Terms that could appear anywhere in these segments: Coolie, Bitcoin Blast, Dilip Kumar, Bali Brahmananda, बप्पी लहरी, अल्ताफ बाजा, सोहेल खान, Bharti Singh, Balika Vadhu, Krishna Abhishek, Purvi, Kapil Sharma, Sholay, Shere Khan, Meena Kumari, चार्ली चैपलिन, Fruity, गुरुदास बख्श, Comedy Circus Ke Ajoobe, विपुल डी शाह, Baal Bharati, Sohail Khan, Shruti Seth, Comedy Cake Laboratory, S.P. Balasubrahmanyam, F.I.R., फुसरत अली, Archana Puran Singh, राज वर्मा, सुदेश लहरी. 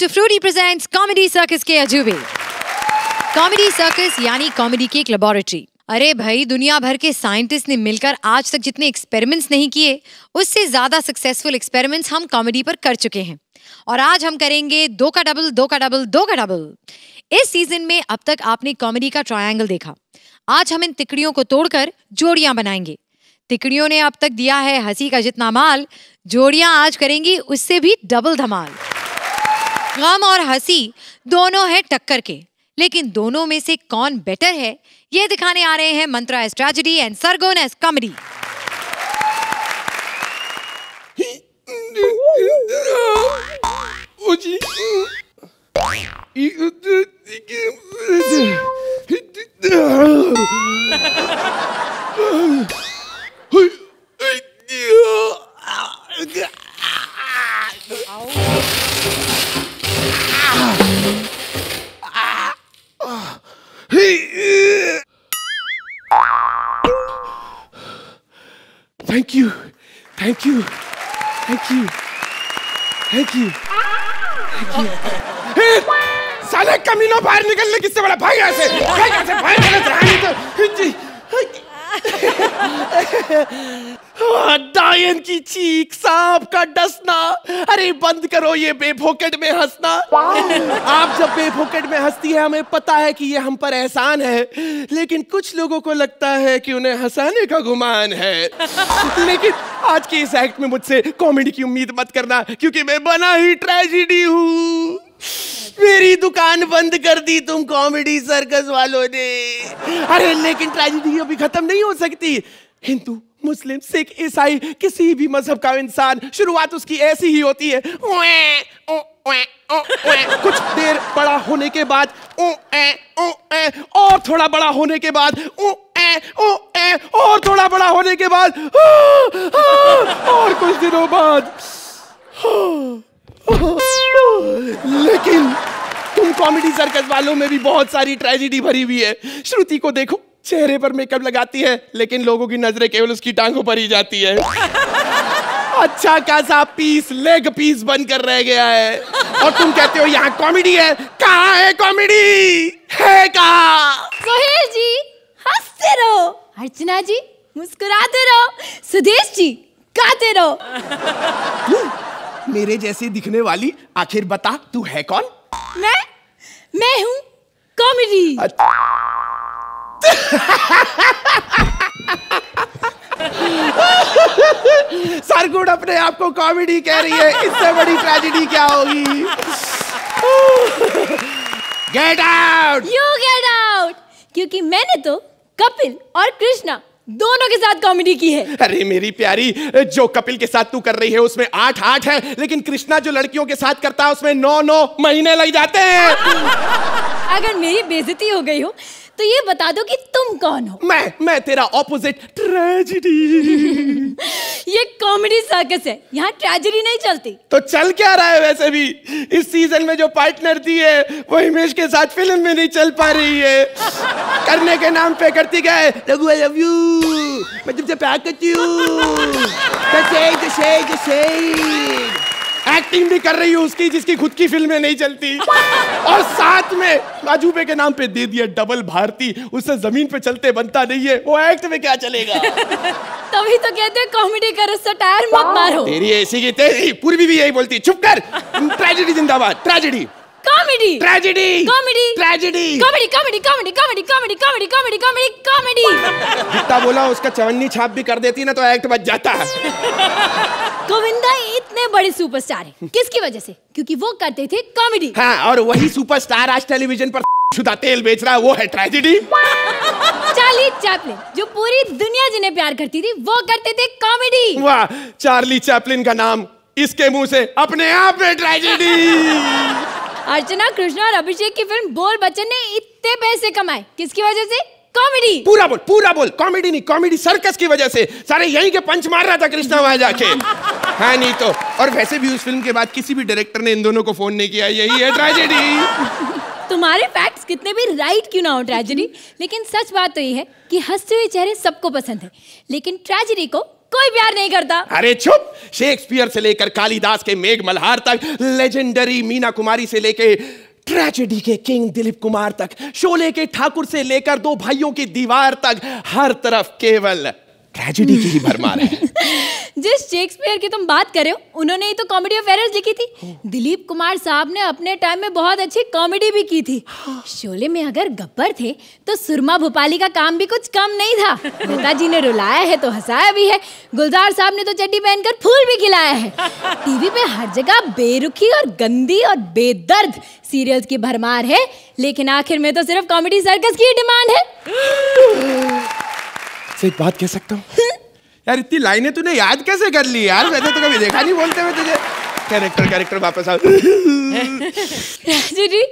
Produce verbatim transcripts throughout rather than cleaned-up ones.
Welcome to Fruity presents Comedy Circus के अजूबे। Comedy Circus यानी Comedy Cake Laboratory। अरे भाई, दुनिया भर के साइंटिस्ट ने मिलकर आज तक जितने एक्सपेरिमेंट्स नहीं किए, उससे ज्यादा सक्सेसफुल एक्सपेरिमेंट्स हम कॉमेडी पर कर चुके हैं। और आज हम करेंगे दो का डबल, दो का डबल, दो का डबल। इस सीजन में अब तक आपने कॉमेडी का ट्रायंगल देखा। आज हम इन तिकड़ियों को तोड़कर जोड़ियां बनाएंगे। तिकड़ियों ने अब तक दिया है हंसी का जितना माल, जोड़ियां आज करेंगी उससे भी डबल धमाल। गम और हंसी दोनों है टक्कर के, लेकिन दोनों में से कौन बेटर है ये दिखाने आ रहे हैं Mantra as tragedy and Sargun as comedy. Thank you, thank you, thank you, thank you, thank you. Hey, साले कमीनों बाहर निकलने किससे बोला? भाग यहाँ से, भाग यहाँ से, भाग यहाँ से। डायन की चीख, सांप का डसना, अरे बंद करो ये बेफोकट में हंसना। आप जब बेफोकट में हंसती है हमें पता है कि ये हम पर एहसान है, लेकिन कुछ लोगों को लगता है कि उन्हें हंसाने का गुमान है। लेकिन आज के इस एक्ट में मुझसे कॉमेडी की उम्मीद मत करना, क्योंकि मैं बना ही ट्रेजेडी हूँ। मेरी दुकान बंद कर दी तुम कॉमेडी सर्कस वालों ने। अरे लेकिन ट्रेजेडी अभी खत्म नहीं हो सकती। हिंदू, मुस्लिम, सिख, ईसाई, किसी भी मजहब का इंसान, शुरुआत उसकी ऐसी ही होती है। ओए, ओ, ओए, ओ, ओए। कुछ देर बड़ा होने के बाद ओए, ओए, और थोड़ा बड़ा होने के बाद ओए, ओए, और थोड़ा बड़ा होने के बाद आ, आ, और कुछ दिनों बाद आ, आ, लेकिन तुम कॉमेडी सर्कस वालों में भी बहुत सारी ट्रेजेडी भरी हुई है। श्रुति को देखो, चेहरे पर मेकअप लगाती है, लेकिन लोगों की नजरें केवल उसकी टांगों पर ही जाती है। अच्छा खासा पीस, लेग पीस बनकर रह गया है, और तुम कहते हो यहाँ कॉमेडी है। कहाँ है कॉमेडी? है कहाँ? सोहेल जी हंसते रहो, अर्चना जी मुस्कुराते रहो, सुदेश जी गाते रहो। मेरे जैसे दिखने वाली, आखिर बता तू है कौन? मैं मैं हूँ कॉमेडी। सरगुन अपने आप को कॉमेडी कह रही है, इससे बड़ी ट्रेजेडी क्या होगी? Get out, you get out, क्योंकि मैंने तो कपिल और कृष्णा दोनों के साथ कॉमेडी की है। अरे मेरी प्यारी, जो कपिल के साथ तू कर रही है उसमें आठ आठ है, लेकिन कृष्णा जो लड़कियों के साथ करता है उसमें नौ नौ महीने लग जाते हैं। अगर मेरी बेइज्जती हो गई हो तो ये बता दो कि तुम कौन हो। मैं मैं तेरा ऑपोजिट, ट्रेजेडी। ये कॉमेडी सर्कस है, यहाँ ट्रेजेडी नहीं चलती। तो चल क्या रहा है? वैसे भी इस सीजन में जो पार्टनर दी है वो हिमेश के साथ फिल्म में नहीं चल पा रही है। करने के नाम पे करती क्या है? रघु आई लव यू, मैं तुमसे प्यार करती हूँ। एक्टिंग भी कर रही है उसकी, जिसकी खुद की फिल्में नहीं चलती, और साथ में अजूबे के नाम पे दे दिया डबल भारती। उससे जमीन पे चलते बनता नहीं है, वो एक्ट में क्या चलेगा? तभी तो कहते हैं कॉमेडी करो, सटायर मत मारो। तेरी ऐसी की तेरी। पूर्वी भी यही बोलती, चुप कर। ट्रेजेडी जिंदाबाद, tragedy. Comedy, tragedy, comedy, tragedy, comedy, comedy, comedy, comedy, comedy, comedy, comedy, comedy, comedy. जितना बोला उसका चवन्नी छाप भी कर देती ना तो एक्ट बच जाता है। गोविंदा इतने बड़े सुपरस्टार हैं किसकी वजह से? क्योंकि वो करते थे कॉमेडी। हाँ, और वही सुपरस्टार आज टेलीविजन पर शुदा तेल बेच रहा है, वो है ट्रेजेडी। चार्ली चैपलिन जो पूरी दुनिया जिन्हें प्यार करती थी वो करते थे कॉमेडी। वाह, चार्ली चैपलिन का नाम इसके मुंह से अपने आप में ट्रेजेडी। अर्चना, कृष्णा और अभिषेक की फिल्म बोल बच्चन ने इतने पैसे कमाए, किसकी वजह से? कॉमेडी। पूरा बोल, पूरा बोल, कॉमेडी नहीं, कॉमेडी सर्कस की वजह से। सारे यहीं के पंच मार रहा था कृष्णा वहां जाके। हाँ नहीं तो। और वैसे भी उस फिल्म के बाद किसी भी डायरेक्टर ने इन दोनों को फोन नहीं किया, यही है ट्रेजेडी। तुम्हारे फैक्ट्स कितने भी राइट क्यों ना हो ट्रेजेडी, लेकिन सच बात तो ये है कि हंसते हुए चेहरे सबको पसंद है, लेकिन ट्रेजेडी को कोई प्यार नहीं करता। अरे चुप, शेक्सपियर से लेकर कालिदास के मेघ मल्हार तक, लेजेंडरी मीना कुमारी से लेकर ट्रेजेडी के किंग दिलीप कुमार तक, शोले के ठाकुर से लेकर दो भाइयों की दीवार तक, हर तरफ केवल ट्रेजेडी की ही भरमार है। जिस शेक्सपियर की तुम बात कर रहे हो, उन्होंने ही तो कॉमेडी ऑफ एरर्स लिखी थी। दिलीप कुमार साहब ने अपने टाइम में बहुत अच्छी कॉमेडी भी की थी। शोले में अगर गब्बर थे तो सुरमा भोपाली का काम भी कुछ कम नहीं था। नेताजी ने रुलाया है तो हंसाया भी है, गुलजार साहब ने तो चड्डी पहनकर फूल भी खिलाया है। टीवी पे हर जगह बेरुखी और गंदी और बेदर्द सीरियल्स की भरमार है, लेकिन आखिर में तो सिर्फ कॉमेडी सर्कस की डिमांड है। से एक बात कह सकता हूँ यार, इतनी लाइनें तूने याद कैसे कर ली यार? वैसे तो कभी देखा नहीं बोलते हुए तुझे। कैरेक्टर कैरेक्टर वापस आओ। राजू जी,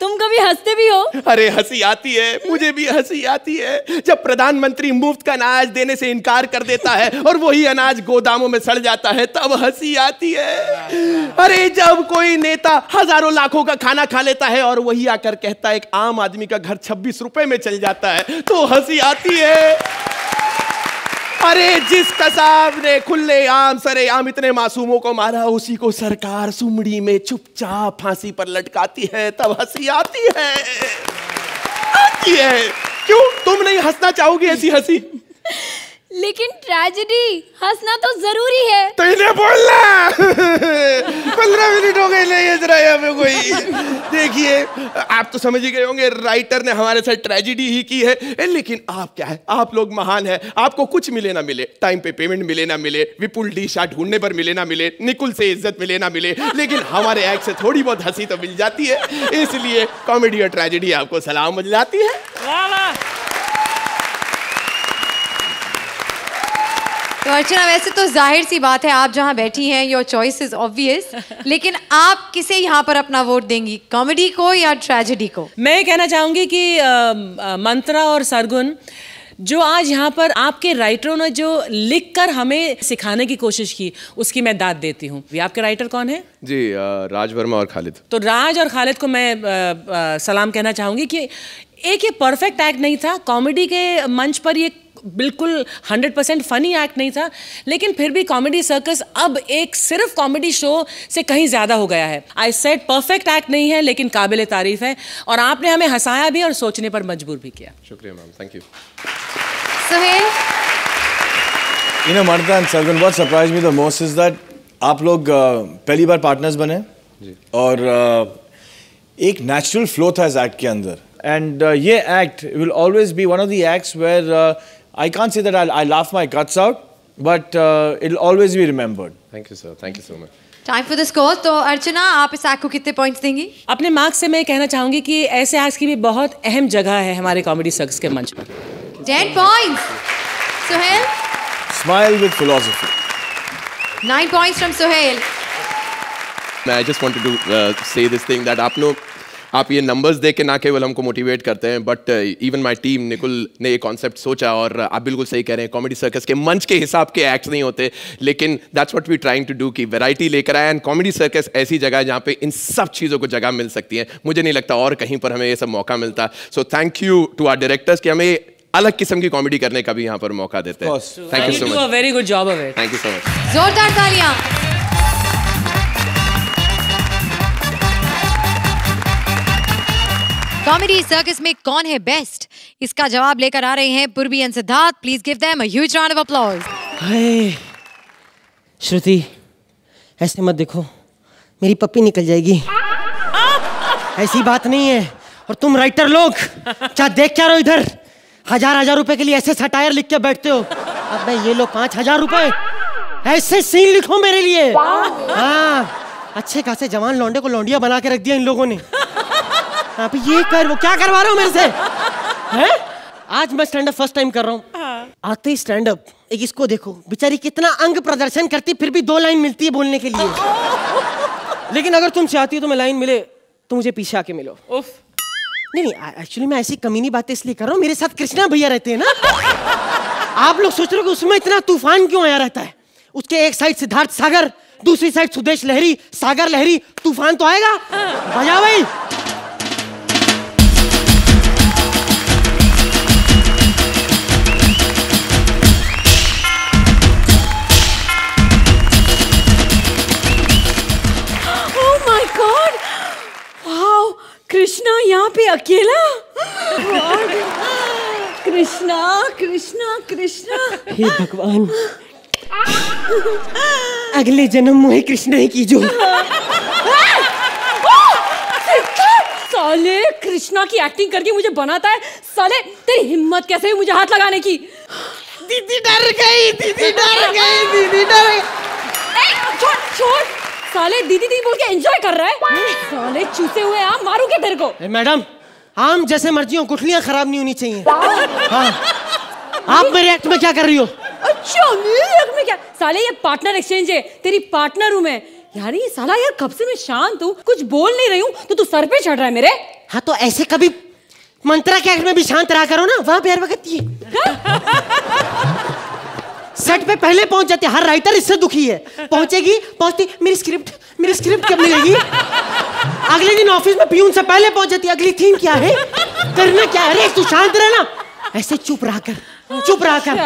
तुम कभी हंसते भी हो? अरे हंसी आती है, मुझे भी हंसी आती है जब प्रधानमंत्री मुफ्त का अनाज देने से इनकार कर देता है और वही अनाज गोदामों में सड़ जाता है, तब हंसी आती है। अरे जब कोई नेता हजारों लाखों का खाना खा लेता है और वही आकर कहता है एक आम आदमी का घर छब्बीस रुपए में चल जाता है, तो हंसी आती है। अरे जिस कसाब ने खुले आम सरे आम इतने मासूमों को मारा, उसी को सरकार सुमड़ी में चुपचाप फांसी पर लटकाती है, तब हंसी आती है। आती है। क्यों तुम नहीं हंसना चाहोगी ऐसी हंसी? लेकिन ट्रेजेडी, हंसना तो जरूरी है। तो इन्हें बोलना। पंद्रह मिनट हो गए नहीं हंस रहा है हमें कोई। देखिए आप तो समझ ही गए होंगे, राइटर ने हमारे साथ ट्रेजेडी ही की है। लेकिन आप क्या है, आप लोग महान है। आपको कुछ मिले ना मिले, टाइम पे पेमेंट मिले ना मिले, विपुल डी शाह ढूंढने पर मिले ना मिले, निकुल से इज्जत मिले ना मिले, लेकिन हमारे एक्ट से थोड़ी बहुत हंसी तो मिल जाती है। इसलिए कॉमेडी और ट्रेजेडी आपको सलाम मिल जाती है। तो अर्चना, वैसे तो जाहिर सी बात है आप जहाँ बैठी हैं, योर चॉइस इज ऑब्वियस, लेकिन आप किसे यहाँ पर अपना वोट देंगी, कॉमेडी को या ट्रेजेडी को? मैं ये कहना चाहूँगी कि आ, आ, मंत्रा और सरगुन, जो आज यहाँ पर आपके राइटरों ने जो लिखकर हमें सिखाने की कोशिश की, उसकी मैं दाद देती हूँ। आपके राइटर कौन है जी? आ, राज वर्मा और खालिद। तो राज और खालिद को मैं आ, आ, सलाम कहना चाहूँगी कि एक ये परफेक्ट एक्ट नहीं था, कॉमेडी के मंच पर ये बिल्कुल हंड्रेड परसेंट फनी एक्ट नहीं था, लेकिन फिर भी कॉमेडी सर्कस अब एक सिर्फ कॉमेडी शो से कहीं ज़्यादा हो गया है। आई सेड परफेक्ट एक्ट नहीं है, लेकिन काबिल तारीफ है, और आपने हमें हंसाया भी और सोचने पर मजबूर भी किया। शुक्रिया ma'am, thank you. Sohail, you know Mantra and Sargun, what surprised me the most is that आप लोग पहली बार पार्टनर्स बने और एक नेचुरल फ्लो था इस एक्ट के अंदर। And uh, ये act will always be one of the acts where uh, I can't say that I'll, I laugh my guts out, but uh, it'll always be remembered. Thank you, sir. Thank you so much. Time for the score. तो अर्चना, आप इस act को कितने points देंगी? अपने marks से मैं कहना चाहूँगी कि ऐसे acts की भी बहुत अहम जगह है हमारे कॉमेडी सर्कस के मंच पर। Ten points. Sohail. Smile with philosophy. Nine points from Sohail. I just wanted to uh, say this thing that आप लोग आप ये नंबर्स देख के ना केवल हमको मोटिवेट करते हैं, but even my team Nikul ने ये कॉन्सेप्ट सोचा, और आप बिल्कुल सही कह रहे हैं, कॉमेडी सर्कस के मंच के हिसाब के एक्ट्स नहीं होते, लेकिन that's what we trying to do कि वैरायटी लेकर आए। एंड कॉमेडी सर्कस ऐसी जगह है जहाँ पे इन सब चीज़ों को जगह मिल सकती है। मुझे नहीं लगता और कहीं पर हमें ये सब मौका मिलता। So thank you to our directors कि हमें अलग किस्म की कॉमेडी करने का भी यहाँ पर मौका देते हैं। Thank you so much, very good job of it. Thank you so much. जोरदार तालियां। कॉमेडी सर्कस में कौन है बेस्ट, इसका जवाब लेकर आ रहे हैं Purvi and Siddharth. Please give them a huge round of applause. Hi Shruti, ऐसे मत देखो, मेरी पप्पी निकल जाएगी। ऐसी बात नहीं है। और तुम राइटर लोग क्या देख क्या रहे हो इधर? हजार हजार रुपए के लिए ऐसे सटायर लिख के बैठते हो। अब मैं ये लो पाँच हजार रुपए, ऐसे सीन लिखो मेरे लिए। हाँ, अच्छे खासे जवान लौंडे को लौंडिया बना के रख दिया इन लोगों ने। आप ये कर, वो क्या करवा रहे हो मेरे से हैं? आज मैं स्टैंड अप फर्स्ट टाइम कर रहा हूँ। हाँ। आते ही स्टैंड अप, एक इसको देखो बेचारी कितना अंग प्रदर्शन करती, फिर भी दो लाइन मिलती है बोलने के लिए। लेकिन अगर तुम चाहती हो तो मैं लाइन मिले तो मुझे पीछे आके मिलो। उफ। नहीं नहीं, एक्चुअली मैं ऐसी कमीनी बातें इसलिए कर रहा हूँ, मेरे साथ कृष्णा भैया रहते हैं ना। आप लोग सोच रहे हो कि उसमें इतना तूफान क्यों आया रहता है? उसके एक साइड सिद्धार्थ सागर, दूसरी साइड सुदेश लहरी, सागर लहरी, तूफान तो आएगा। बजा भाई। कृष्णा यहाँ पे अकेला? कृष्णा कृष्णा कृष्णा, हे भगवान, अगले जन्म मुझे कृष्णा ही कीजो। साले कृष्णा की एक्टिंग करके मुझे बनाता है। साले तेरी हिम्मत कैसे है मुझे हाथ लगाने की? दीदी डर गई, दीदी डर गई, दीदी डर गई। छोड़ छोड़, साले दीदी दीदी बोल के एंजॉय कर रहा है। साले चूसे हुए आम मारूंगे तेरे को। मैडम, आम जैसे मर्जी हो, गुठलियाँ खराब नहीं होनी चाहिए। आप मेरे एक्ट में क्या कर रही हो? अच्छा एक्ट में क्या? साले ये पार्टनर एक्सचेंज है, तेरी पार्टनर हूँ मैं। यार ये साला, यार कब से मैं शांत हूँ, कुछ बोल नहीं रही हूँ तो तू सर पे चढ़ रहा है मेरे। हाँ तो ऐसे कभी मंत्रा के एक्ट में भी शांत रहा करो ना, वहाँ पे हर वक्त ये सेट पे पहले पहुंच जाते। हर राइटर इससे दुखी है, पहुंचेगी पहुंचती मेरी स्क्रिप्ट मेरी स्क्रिप्ट कब मिलेगी। अगले दिन ऑफिस में पियून से पहले पहुंच जाती, अगली थीम क्या है, करना क्या है। अरे तू शांत रहना, ऐसे चुप रहा कर, चुप रहा कर।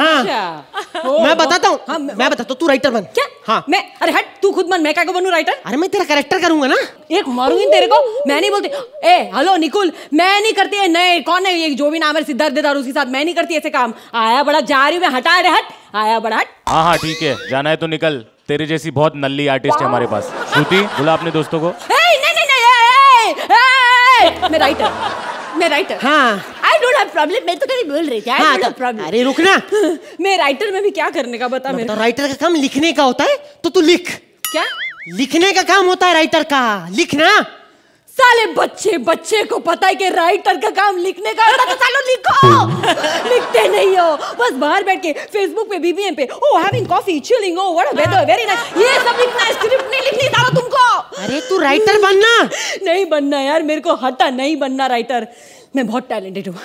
हाँ मैं बताता हूँ, हाँ मैं बताता हूँ, तू राइटर बन। क्या? हाँ मैं, अरे हट तू खुद बन, मैं क्या को बनूं राइटर? अरे मैं तेरा कैरेक्टर करूंगा ना, एक मारूंगी तेरे को। मैं नहीं बोलती, ए हेलो निकुल, मैं नहीं करती है। नए कौन है ये जो भी नाम है सिद्धार्थ देदार, उसके साथ मैं नहीं करती ऐसे काम। आया बड़ा जा रही हूँ मैं, हटा रहे हट, आया बड़ा हट। हाँ हाँ ठीक है, जाना है तो निकल, तेरे जैसी बहुत नल्ली आर्टिस्ट है हमारे पास। श्रुति बोला अपने दोस्तों को। मैं राइटर, मैं राइटर। हाँ प्रॉब्लम, मैं तो कहीं बोल रही थी। हाँ, तो, अरे रुकना। मैं राइटर में भी क्या करने का बता मेरे को? राइटर का काम लिखने का होता है, तो तू लिख। क्या लिखने का काम होता है राइटर का? लिखना। साले बच्चे बच्चे को पता है कि राइटर का काम लिखने का होता है, तो सालों लिखो। लिखते नहीं हो, बस बाहर बैठ के फेसबुक पे, बीबीएम पे, oh having coffee, chilling, oh what a weather, very nice, ये सब लिखना है, स्क्रिप्ट नहीं लिखनी सालों तुमको। अरे तू राइटर बनना। नहीं बनना यार मेरे को, हटा नहीं बनना राइटर। मैं बहुत टैलेंटेड हूँ,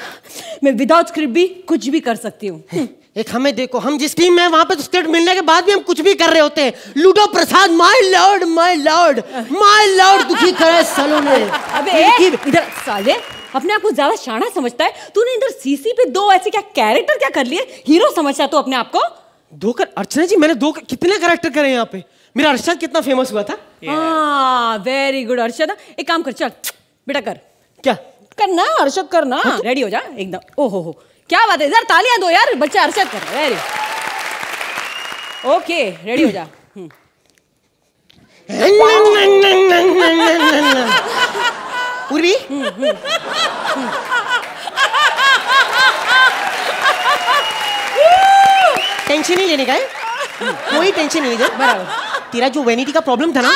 मैं विदाउट स्क्रिप्ट भी कुछ भी कर सकती हूँ। एक हमें देखो, हम जिस टीम में हैं वहाँ पे तो स्क्रिप्ट मिलने के बाद भी हम कुछ भी कर रहे होते हैं। Ludo Prasad, my lord my lord my lord, दुखी करे सालों ने। अबे इधर साले, अपने आप को ज्यादा शाना समझता है। तूने इधर सीसी पे दो ऐसे क्या कैरेक्टर क्या कर लिए, हीरो समझता तू अपने आप को? दो कर? अर्चना जी मैंने दो कितने कैरेक्टर करे यहाँ पे? मेरा अर्शद कितना फेमस हुआ था। हाँ वेरी गुड अर्शद, एक काम कर, चल बेटा कर। क्या करना? अर्शद करना। हाँ। रेडी हो जा एकदम। ओहो हो क्या बात है, इधर तालियां दो यार, बच्चा अर्शद कर। वेरी ओके, रेडी हो जा। पूर्वी टेंशन नहीं लेने का है, कोई टेंशन नहीं लेगा, बराबर। तेरा जो वैनिटी का प्रॉब्लम था ना,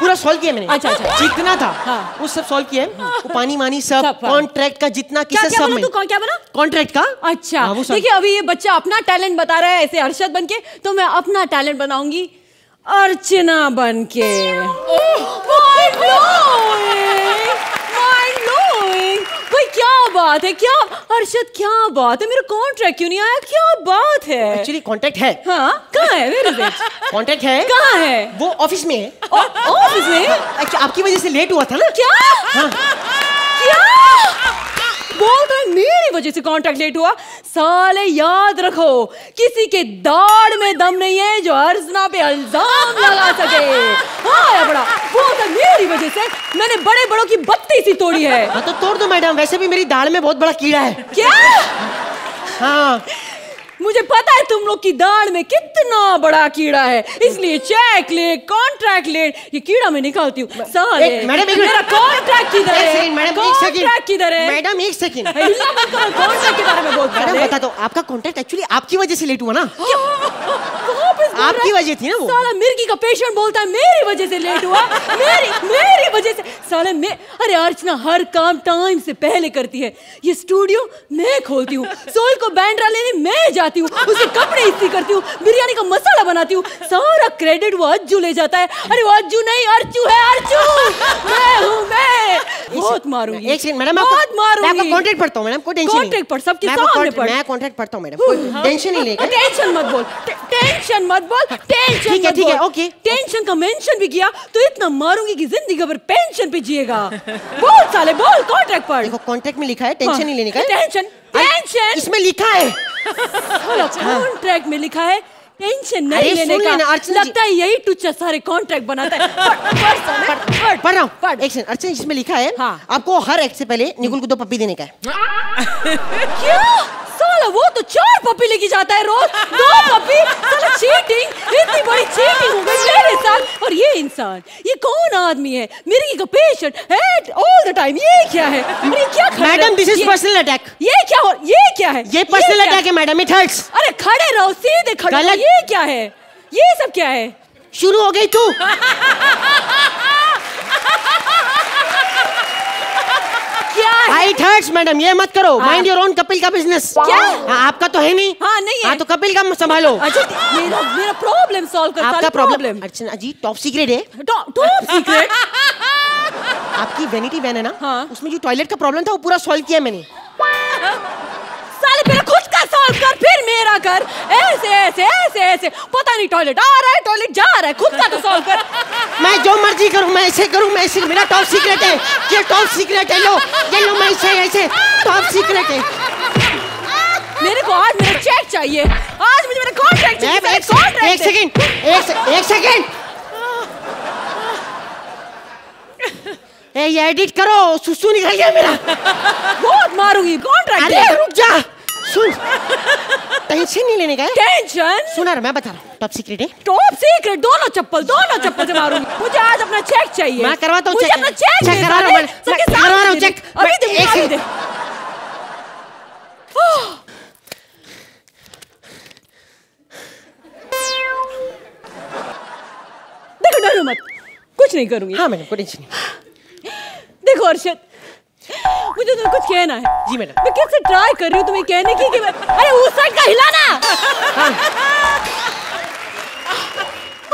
पूरा सॉल्व किया मैंने। अच्छा अच्छा, जितना था हाँ। उस सब सॉल्व किया है। हाँ। वो पानी मानी सब, कॉन्ट्रैक्ट का जितना किसे सब में। क्या बना? कॉन्ट्रैक्ट का। अच्छा देखिए, अभी ये बच्चा अपना टैलेंट बता रहा है ऐसे अर्शद बनके, तो मैं अपना टैलेंट बनाऊंगी अर्चना बनके। Mind blowing, mind blowing. भाई क्या बात है, क्या अर्शद क्या बात है, मेरा कॉन्ट्रैक्ट क्यों नहीं आया, क्या बात है? एक्चुअली कॉन्ट्रैक्ट है। हाँ कहाँ है? वेरी गुड, कॉन्ट्रैक्ट है। कहाँ है? वो ऑफिस में है। ऑफिस में? अच्छा आपकी वजह से लेट हुआ था ना। क्या? हाँ। क्या बोल रहा है? मेरी वजह से कॉन्ट्रैक्ट लेट हुआ? साले याद रखो, किसी के दाढ़ में दम नहीं है जो अर्चना पे इल्जाम लगा सके। हाँ बड़ा वो तो मेरी वजह से, मैंने बड़े बड़ों की बत्ती सी तोड़ी है। हाँ तो तोड़ दो मैडम, वैसे भी मेरी दाढ़ में बहुत बड़ा कीड़ा है। क्या? हाँ मुझे पता है तुम लोग की दाढ़ में कितना बड़ा कीड़ा है, इसलिए चेक लेट, कॉन्ट्रैक्ट लेट, ये कीड़ा मैं निकालती हूँ। मैडम मेरा कॉन्ट्रैक्ट किधर है? मैडम किधर है? मैडम एक सेकंड, कॉन्ट्रैक्ट के बारे में बोल मैडम बता दो। आपका कॉन्ट्रैक्ट एक्चुअली आपकी वजह से लेट हुआ ना, आपकी वजह थी ना वो। साला मिर्गी का पेशेंट बोलता है मेरी वजह से लेट हुआ, मेरी मेरी वजह से। साले मैं, अरे अर्चना हर काम टाइम से पहले करती है। ये स्टूडियो मैं खोलती हूँ, सोल को बैंड्रा लेने मैं जाती हूँ, उसे कपड़े इस्त्री करती हूँ, बिरयानी का मसाला बनाती हूँ, सारा क्रेडिट वो अज्जू ले जाता है। अरे वो अज्जू नहीं, अर्चू है, अर्चू मैं हूँ मैं। बहुत मारूंगी, एक सेकंड मैडम, बहुत मारूंगी। मैं आपका कॉन्ट्रैक्ट पढ़ता हूँ मैडम, कोई टेंशन नहीं। कॉन्ट्रैक्ट पढ़, सबके सामने पढ़। मैं कॉन्ट्रैक्ट पढ़ता हूँ मैडम, कोई टेंशन नहीं लेगा। टेंशन मत बोल, टेंशन मत बोल, टेंशन ठीक है ठीक है ओके। टेंशन का मेंशन भी किया तो इतना मारूंगी कि जिंदगी भर पेंशन पे जिएगा। बोल साले बोल, कॉन्ट्रैक्ट पढ़। देखो कॉन्ट्रैक्ट में लिखा है टेंशन नहीं लेने का। टेंशन टेंशन इसमें लिखा है, कॉन्ट्रैक्ट में लिखा है टेंशन नहीं लेने का। लगता है यही टुच्चा सारे कॉन्ट्रैक्ट बनाता है। पढ़ रहा हूँ एक्शन। अर्चना, इसमें लिखा है आपको हर एक्ट से पहले निकुल को दो पप्पी देने का है। क्यों साला, वो तो चार पप्पी लेके जाता है रोज, दो पप्पी। साला चीटिंग, इतनी बड़ी चीटिंग हो गई मेरे साथ। और ये इंसान, ये कौन आदमी है? मेरी का पेशेंट है ऑल द टाइम। ये क्या है? अरे क्या madam, this is personal attack. ये क्या हो, ये क्या है? ये पर्सनल अटैक है मैडम, इट हर्ट्स। अरे खड़े रहो, सीधे खड़े। ये क्या है? ये सब क्या है? शुरू हो गई तू। मैडम ये मत करो, माइंड योर ओन। कपिल का बिजनेस क्या? आ, आपका तो है नहीं। हाँ नहीं है। आ, तो कपिल का संभालो। अच्छा, मेरा मेरा प्रॉब्लम सॉल्व कर। आपका problem Archana ji top secret है। टॉप सीक्रेट आपकी वैनिटी वैन है ना? हाँ। उसमें जो टॉयलेट का प्रॉब्लम था वो पूरा सॉल्व किया मैंने। साले मेरा खुद का सॉल्व कर, फिर मेरा कर। ऐसे ऐसे ऐसे ऐसे पता नहीं टॉयलेट आ रहा है टॉयलेट जा रहा है, खुद का तो सॉल्व कर। मैं जो मर्जी करूं, मैं ऐसे करूं, मैं ऐसे। मेरा टॉप सीक्रेट है, ये टॉप सीक्रेट है। लो ये लो, मैं ऐसे ऐसे टॉप सीक्रेट है। मेरे को आज मेरा चेक चाहिए, आज मुझे मेरा कॉन्ट्रैक्ट चाहिए। एक सेकंड, एक सेकंड, एक सेकंड। ए ये एडिट करो, सुसु निकल गया मेरा। बहुत मारूंगी कॉन्ट्रैक्ट। अरे रुक जा, सुन टेंशन नहीं लेने का है। टेंशन सुना रहा, मैं बता रहा हूँ। टॉप सीक्रेट है, टॉप सीक्रेट। दोनों चप्पल, दोनों चप्पल से मारूंगी। मुझे आज अपना चेक चाहिए। मैं करवाता हूँ चेक, अपना चेक चेक करा रहा हूँ, मैं करवा रहा हूँ चेक। अभी दे, एक सेकंड दे। देखो डरो मत, कुछ नहीं करूंगी। हाँ मैडम, कोई टेंशन नहीं। देखो अर्शद, मुझे तो कुछ कहना है। जी मैडम। मैं कैसे ट्राई कर रही हूँ तुम्हें कहने की कि मैं... अरे उस साइड का हिलाना। हाँ।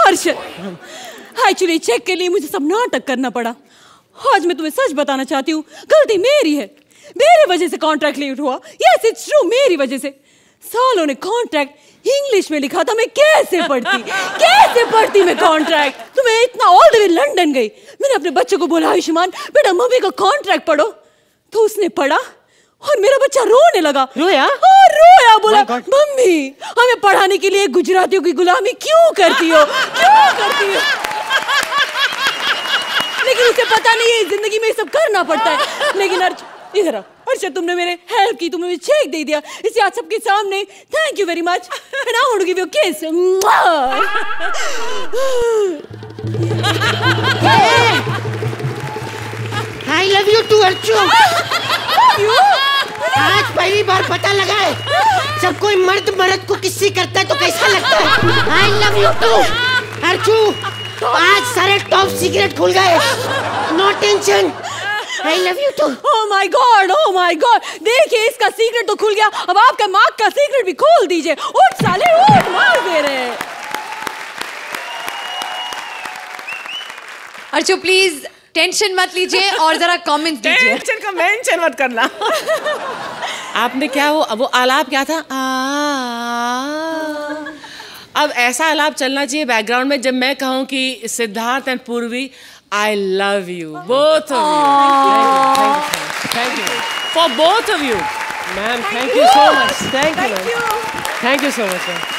अर्शद, एक्चुअली चेक के लिए मुझे सब नाटक करना पड़ा। आज मैं तुम्हें सच बताना चाहती हूँ, गलती मेरी है। मेरी वजह से कॉन्ट्रैक्ट लेट हुआ। यस इट्स ट्रू, मेरी वजह से। सालों ने कॉन्ट्रैक्ट इंग्लिश में लिखा था, मैं कैसे पढ़ती कैसे पढ़ती मैं कॉन्ट्रैक्ट। तो मैं इतना ऑल द वे लंदन गई। मैंने अपने बच्चे को बोला, आयुष्मान बेटा मम्मी का कॉन्ट्रैक्ट पढ़ो। तो उसने पढ़ा और मेरा बच्चा रोने लगा। रोया? और रोया, बोला मम्मी हमें पढ़ाने के लिए गुजरातियों की गुलामी क्यों करती हो, क्यों करती हो। लेकिन उसे पता नहीं है जिंदगी में सब करना पड़ता है। लेकिन अर्जुन इधर, अच्छा तुमने मेरे हेल्प की, तुमने मुझे चेक दे दिया, इससे आज सबके सामने thank you very much. And I want to give you a kiss. I love you too Archu. आज पहली बार पता लगा है, जब कोई मर्द मर्द को किसी करता है तो कैसा लगता है। I love you too Archu. आज सारे टॉप सीक्रेट खुल गए, no tension. I love you too. Oh my God, oh my God. देखिए इसका सीक्रेट तो खुल गया, अब आपका माँ का सीक्रेट भी खोल दीजिए। उठ साले उठ, मार दे रहे। अर्चो प्लीज टेंशन मत लीजिए और जरा कमेंट दीजिए। टेंशन का मेंशन मत करना। आपने क्या वो वो आलाप क्या था? अब ऐसा आलाप चलना चाहिए बैकग्राउंड में जब मैं कहूँ कि Siddharth and Purvi I love you, both of you. Thank you, thank you, thank you, thank you for both of you, ma'am. Thank you so much. Thank you, thank you so much.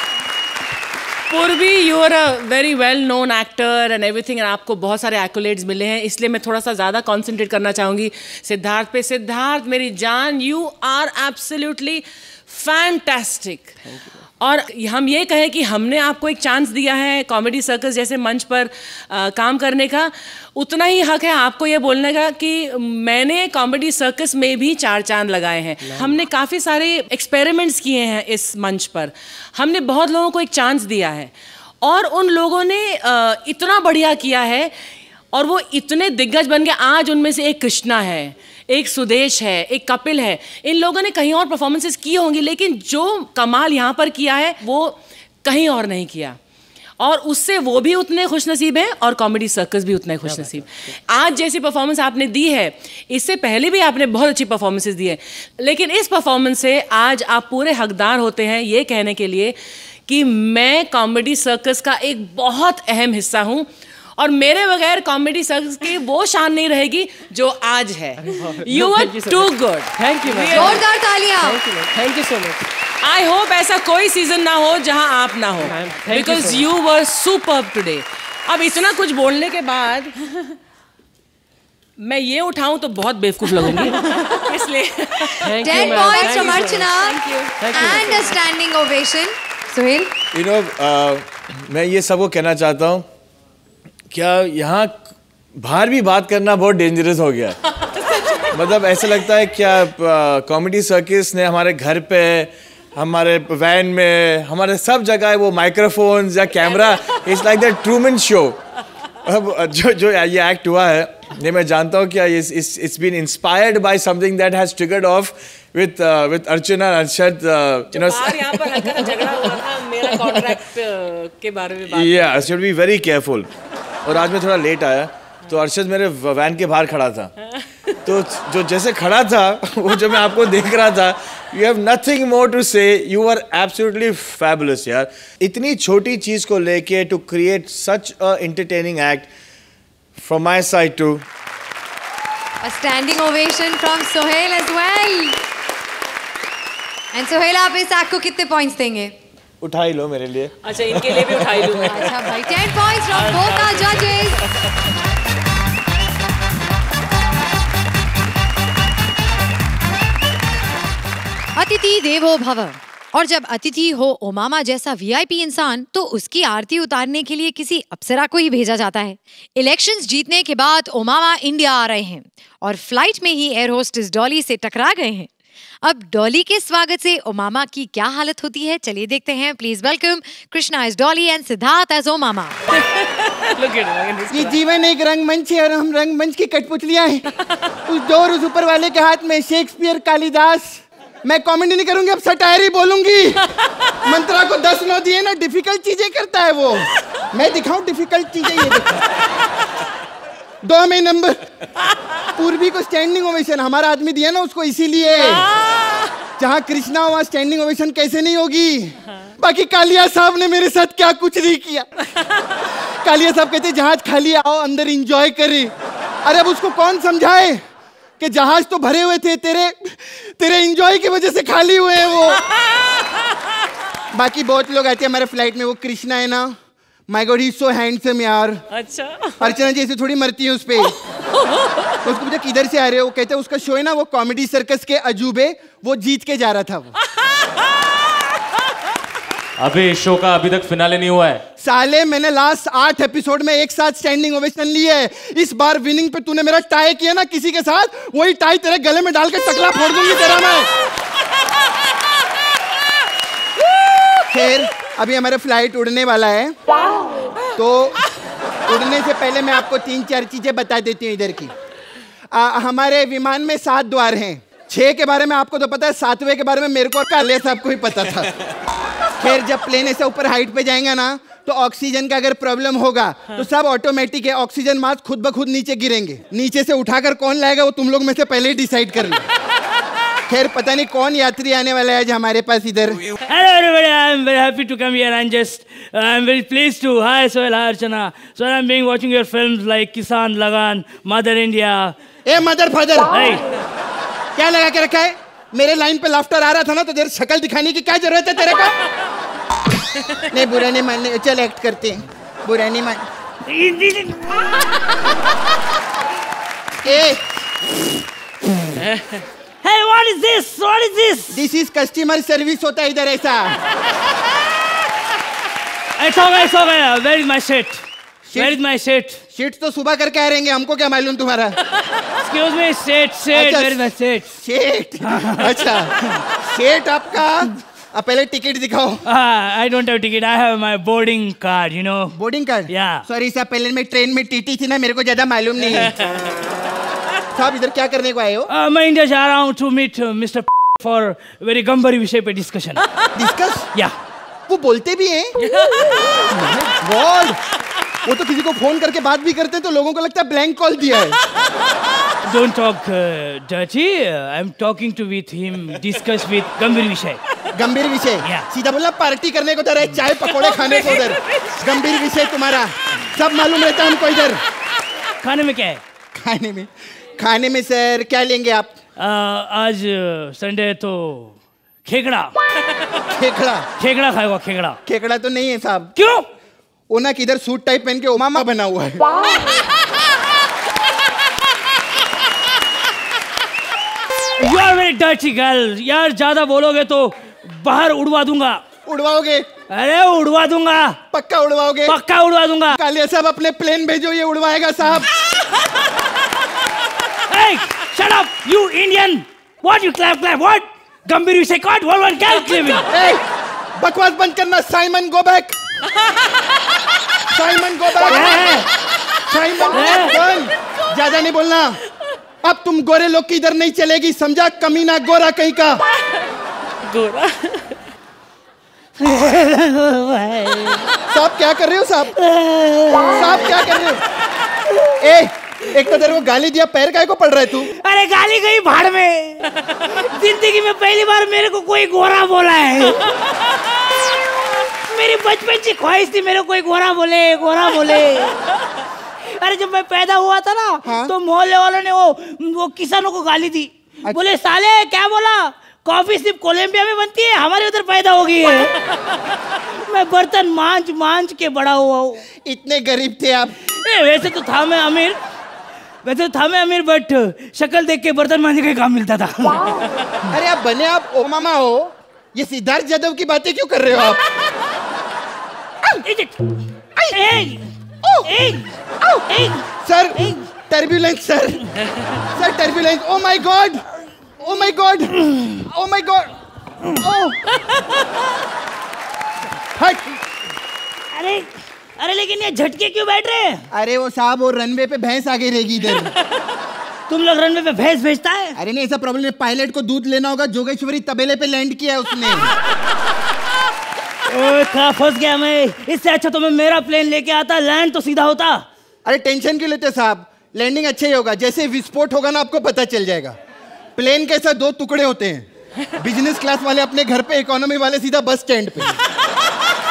Purvi, you are a very well-known actor and everything, and आपको बहुत सारे accolades मिले हैं, इसलिए मैं थोड़ा सा ज़्यादा concentrate करना चाहूँगी सिद्धार्थ पे। सिद्धार्थ मेरी जान, you are absolutely fantastic. Thank you. और हम ये कहें कि हमने आपको एक चांस दिया है कॉमेडी सर्कस जैसे मंच पर आ, काम करने का, उतना ही हक है आपको ये बोलने का कि मैंने कॉमेडी सर्कस में भी चार चांद लगाए हैं। हमने काफ़ी सारे एक्सपेरिमेंट्स किए हैं इस मंच पर, हमने बहुत लोगों को एक चांस दिया है और उन लोगों ने आ, इतना बढ़िया किया है और वो इतने दिग्गज बन गए। आज उनमें से एक कृष्णा है, एक सुदेश है, एक कपिल है। इन लोगों ने कहीं और परफॉर्मेंसेस की होंगी, लेकिन जो कमाल यहाँ पर किया है वो कहीं और नहीं किया, और उससे वो भी उतने खुशनसीब हैं और कॉमेडी सर्कस भी उतने खुशनसीब। आज जैसी परफॉर्मेंस आपने दी है, इससे पहले भी आपने बहुत अच्छी परफॉर्मेंसेस दी है, लेकिन इस परफॉर्मेंस से आज आप पूरे हकदार होते हैं ये कहने के लिए कि मैं कॉमेडी सर्कस का एक बहुत अहम हिस्सा हूँ और मेरे बगैर कॉमेडी सर्कस की वो शान नहीं रहेगी जो आज है। You are too good. Thank you. जोरदार तालियां। Thank you so much. I hope ऐसा कोई season ना हो जहाँ आप ना हो, because you were superb today. अब इतना कुछ बोलने के बाद मैं ये उठाऊं तो बहुत बेवकूफ लगूंगी, इसलिए ten points from Archana and a standing ovation. Sohail, you know, मैं ये सबको कहना चाहता हूँ, क्या यहाँ बाहर भी बात करना बहुत dangerous हो गया? मतलब ऐसा लगता है क्या कॉमेडी सर्किस ने हमारे घर पे, हमारे वैन में, हमारे सब जगह वो माइक्रोफोन्स या camera, it's like that Truman show. अब जो जो ये एक्ट हुआ है, ये मैं जानता हूँ क्या it's been inspired by something that has triggered off with with Archana Arshad. You know यहाँ पर हल्का झगड़ा हुआ था मेरा कॉन्ट्रैक्ट के बारे में बात. या I should be very careful. और आज मैं थोड़ा लेट आया, तो अर्शद मेरे वैन के बाहर खड़ा था, तो जो जैसे खड़ा था वो जो मैं आपको देख रहा था, you have nothing more to say, you are absolutely fabulous यार. इतनी छोटी चीज़ को लेके to create such a entertaining act, from my side too. A standing ovation from Sohail as well. And Sohail, आप इस act को कितने points देंगे? उठाई लो मेरे लिए. अच्छा, इनके लिए भी उठाई लो. अच्छा भाई, ten points from both our judges. अतिथि देवो भव. और जब अतिथि हो ओमामा जैसा वीआईपी इंसान, तो उसकी आरती उतारने के लिए किसी अप्सरा को ही भेजा जाता है. इलेक्शंस जीतने के बाद ओमामा इंडिया आ रहे हैं और फ्लाइट में ही एयर होस्टेस डॉली से टकरा गए हैं. अब डॉली के स्वागत से ओमामा की क्या हालत होती है, चलिए देखते हैं. Please welcome Krishna as Dolly and Siddharth as ओमामा. ये जीवन एक रंगमंच है और हम रंगमंच की कठपुतलियाँ हैं. उस दौर उस ऊपर वाले के हाथ में शेक्सपियर, कालिदास. मैं कॉमेडी नहीं करूंगी, अब सटायर ही बोलूंगी. मंत्रा को दस नौ दिए ना, डिफिकल्ट चीजें करता है वो. मैं दिखाऊं डिफिकल्ट चीजें? ये दो में नंबर. पूर्वी को स्टैंडिंग ओवेशन हमारा आदमी दिया ना उसको, इसीलिए. जहाँ कृष्णा वहाँ स्टैंडिंग ओवेशन कैसे नहीं होगी. बाकी कालिया साहब ने मेरे साथ क्या कुछ नहीं किया. कालिया साहब कहते जहाज खाली आओ अंदर इंजॉय करे. अरे अब उसको कौन समझाए कि जहाज तो भरे हुए थे, तेरे तेरे एंजॉय की वजह से खाली हुए हैं वो. बाकी बहुत लोग आते हैं हमारे फ्लाइट में. वो कृष्णा है ना, my God he is so handsome यार. अच्छा, अर्चना जी ऐसे थोड़ी मरती है उस पे. तो उसको मुझे किधर से आ रहे हो, कहते हैं उसका शो है ना वो कॉमेडी सर्कस के अजूबे, वो जीत के जा रहा था वो. अभी इस शो का अभी तक फिनाले नहीं हुआ है साले. मैंने लास्ट आठ एपिसोड में एक साथ स्टैंडिंग ओवेशन ली है. इस बार विनिंग पे तूने मेरा टाई किया ना किसी के साथ, वही टाई तेरे गले में डाल के टकला फोड़ दूंगी तेरा मैं. खैर, अभी हमारा फ्लाइट उड़ने वाला है, तो उड़ने से पहले मैं आपको तीन चार चीजें बता देती हूँ इधर की. आ, हमारे विमान में सात द्वार हैं. छह के बारे में आपको तो पता है, सातवें के बारे में मेरे को और काले साहब को ही पता था. खैर, जब प्लेन ऐसे ऊपर हाइट पे जाएगा ना, तो ऑक्सीजन का अगर प्रॉब्लम होगा तो सब ऑटोमेटिक है, ऑक्सीजन मास्क खुद ब खुद नीचे गिरेंगे. नीचे से उठाकर कौन लाएगा वो तुम लोग में से पहले ही डिसाइड कर लो. खैर, पता नहीं कौन यात्री आने वाला है आज हमारे पास इधर. Hello everybody, I am very happy to come here. I am just I am very pleased to hi Sohail, hi Archana. So I am being watching your films like Kisan, Lagaan, Mother India. A mother father, क्या लगा के रखा है? मेरे line पे laughter आ रहा था ना, तो देर शक्ल दिखाने की क्या जरूरत है तेरे को? नहीं, बुरा नहीं मानने, चल एक्ट करते हैं. बुरा नहीं मान. Hey, what is this? What is this? This is customer service होता है इधर ऐसा. ऐसा होगा, ऐसा होगा. Where is my shit? Where is my shit? Shit तो सुबह करके आ रहेंगे, हमको क्या मालूम तुम्हारा. Excuse me, shit, shit. Where is my shit? Shit. अच्छा, shit आपका. अब पहले टिकट दिखाओ. I don't have ticket. I have my boarding card, you know. Boarding card? Yeah. Sorry sir, पहले मैं ट्रेन में टीटी थी ना, मेरे को ज़्यादा मालूम नहीं है. साहब इधर क्या करने को आए हो? मैं इंडिया जा रहा हूँ to meet mister for very गंभीर विषय पे discussion. Discuss? Yeah. वो बोलते भी हैं. God. वो तो किसी को फोन करके बात भी करते हैं, तो लोगों को लगता है ब्लैंक कॉल दिया है. Don't talk dirty. I'm talking to with him. Discuss with गंभीर विषय. गंभीर विषय. yeah. सीधा बोला, पार्टी करने को उधर है, चाय पकोड़े खाने को उधर. गंभीर विषय तुम्हारा सब मालूम रहता है हमको इधर. खाने में क्या है? खाने में खाने में सर क्या लेंगे आप? आ, आज संडे तो खेकड़ा खेकड़ा खेकड़ा खाएगा खेकड़ा खेकड़ा तो नहीं है साहब। क्यों? ओना किधर सूट टाइप पहन के ओमामा बना हुआ है। You are very dirty girl यार, ज्यादा बोलोगे तो बाहर उड़वा दूंगा। उड़वाओगे? अरे उड़वा दूंगा। पक्का उड़वाओगे? पक्का उड़वा दूंगा। कालिया साहब अपने प्लेन भेजो, ये उड़वाएगा साहब। Hey, shut up, you Indian! What you clap clap? What? गंभीर से काट वन वन कैट क्लेविंग। Hey, बकवास बंद करना। Simon go back. Simon go back. Simon ज्यादा नहीं बोलना। अब तुम गोरे लोग की इधर नहीं चलेगी, समझा? कमीना गोरा कहीं का। गोरा साहब क्या कर रहे हो साहब? साहब क्या कर रहे हो? ए, एक तो तेरे को गाली दिया, पैर काय को पड़ रहा है तू? अरे गाली गई भाड़ में। जिंदगी में पहली बार मेरे को कोई गोरा बोला है। मेरी बचपन की ख्वाहिश थी मेरे को कोई गोरा बोले, गोरा बोले। अरे जब मैं पैदा हुआ था ना, हाँ? तो मोहल्ले वालों ने वो वो किसानों को गाली दी। अच्छा। बोले साले क्या बोला, कॉफी सिर्फ कोलंबिया में बनती है, हमारे उधर पैदा हो गई है। मैं बर्तन मांझ मांझ के बड़ा हुआ हूँ। इतने गरीब थे आप? ए, वैसे तो था मैं अमीर, वैसे था मैं अमीर, बट शक्ल देख के बर्तन मांझने का काम मिलता था। अरे आप बने आप ओमामा हो, ये सिद्धार्थ यादव की बातें क्यों कर रहे हो आप? Hey! Oh! Hey! Sir, hey. Turbulence, sir. Sir, turbulence. Oh my God! Oh my God! Oh my God! Oh! Hut! अरे अरे लेकिन ये झटके क्यों बैठ रहे हैं? अरे वो साहब वो रनवे पे भैंस आगे रहेगी इधर। तुम लोग रनवे पे भैंस भेजता है? अरे नहीं ऐसा प्रॉब्लम है, पायलट को दूध लेना होगा, जोगेश्वरी तबेले पे लैंड किया है उसने। इतना फंस गया मैं, इससे अच्छा तो मैं मेरा प्लेन लेके आता, लैंड तो सीधा होता। अरे टेंशन क्यों लेते साहब, लैंडिंग अच्छा ही होगा, जैसे विस्फोट होगा ना आपको पता चल जाएगा। प्लेन कैसा दो टुकड़े होते हैं, बिजनेस क्लास वाले अपने घर पे, इकोनॉमी वाले सीधा बस स्टैंड पे।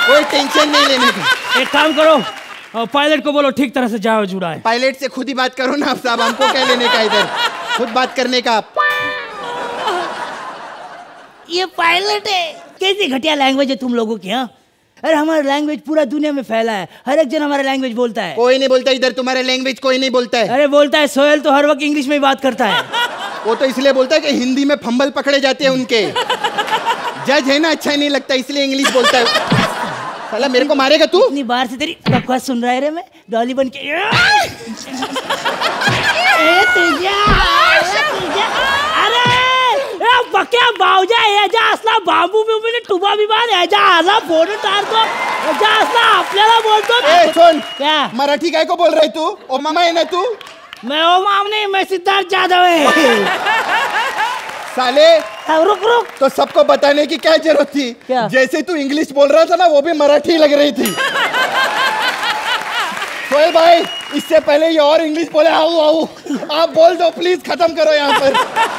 कोई टेंशन नहीं लेने की। एक काम करो पायलट को बोलो ठीक तरह से जाओ जुड़ाए। पायलट से खुद ही बात करो ना आप साहब, हमको क्या लेने का इधर, खुद बात करने का आप। ये पायलट है, कैसी घटिया लैंग्वेज है तुम लोगों की। हाँ अरे हमारा लैंग्वेज पूरा दुनिया में फैला है, हर एक जन हमारा लैंग्वेज बोलता है। कोई नहीं बोलता इधर तुम्हारा लैंग्वेज, कोई नहीं बोलता है। अरे बोलता है, सोहेल तो हर वक्त इंग्लिश में ही बात करता है। वो तो इसलिए बोलता है कि हिंदी में फंबल पकड़े जाते हैं उनके। जज है ना, अच्छा नहीं लगता इसलिए इंग्लिश बोलता है। साला मेरे को मारेगा तू? इतनी बार से तेरी बकवास सुन रहा है रे मैं, डॉली बन के बक्या बावजा एजा असला बांबू बिंबूने टुबा बिबान एजा आला फोन उतारतो एजा असला आपल्याला बोलतो। ए सुन, क्या मराठी काय को बोल रही तू? ओ मामा है ना तू? मैं ओ मामा नहीं, मैं सिद्धार्थ यादव है। साले रुक रुक, तो सबको बताने की क्या जरूरत थी? क्या? जैसे तू इंग्लिश बोल रहा था ना वो भी मराठी लग रही थी। सोहेल भाई इससे पहले ये और इंग्लिश बोले, आओ आओ आप बोल दो प्लीज, खत्म करो यहाँ पर।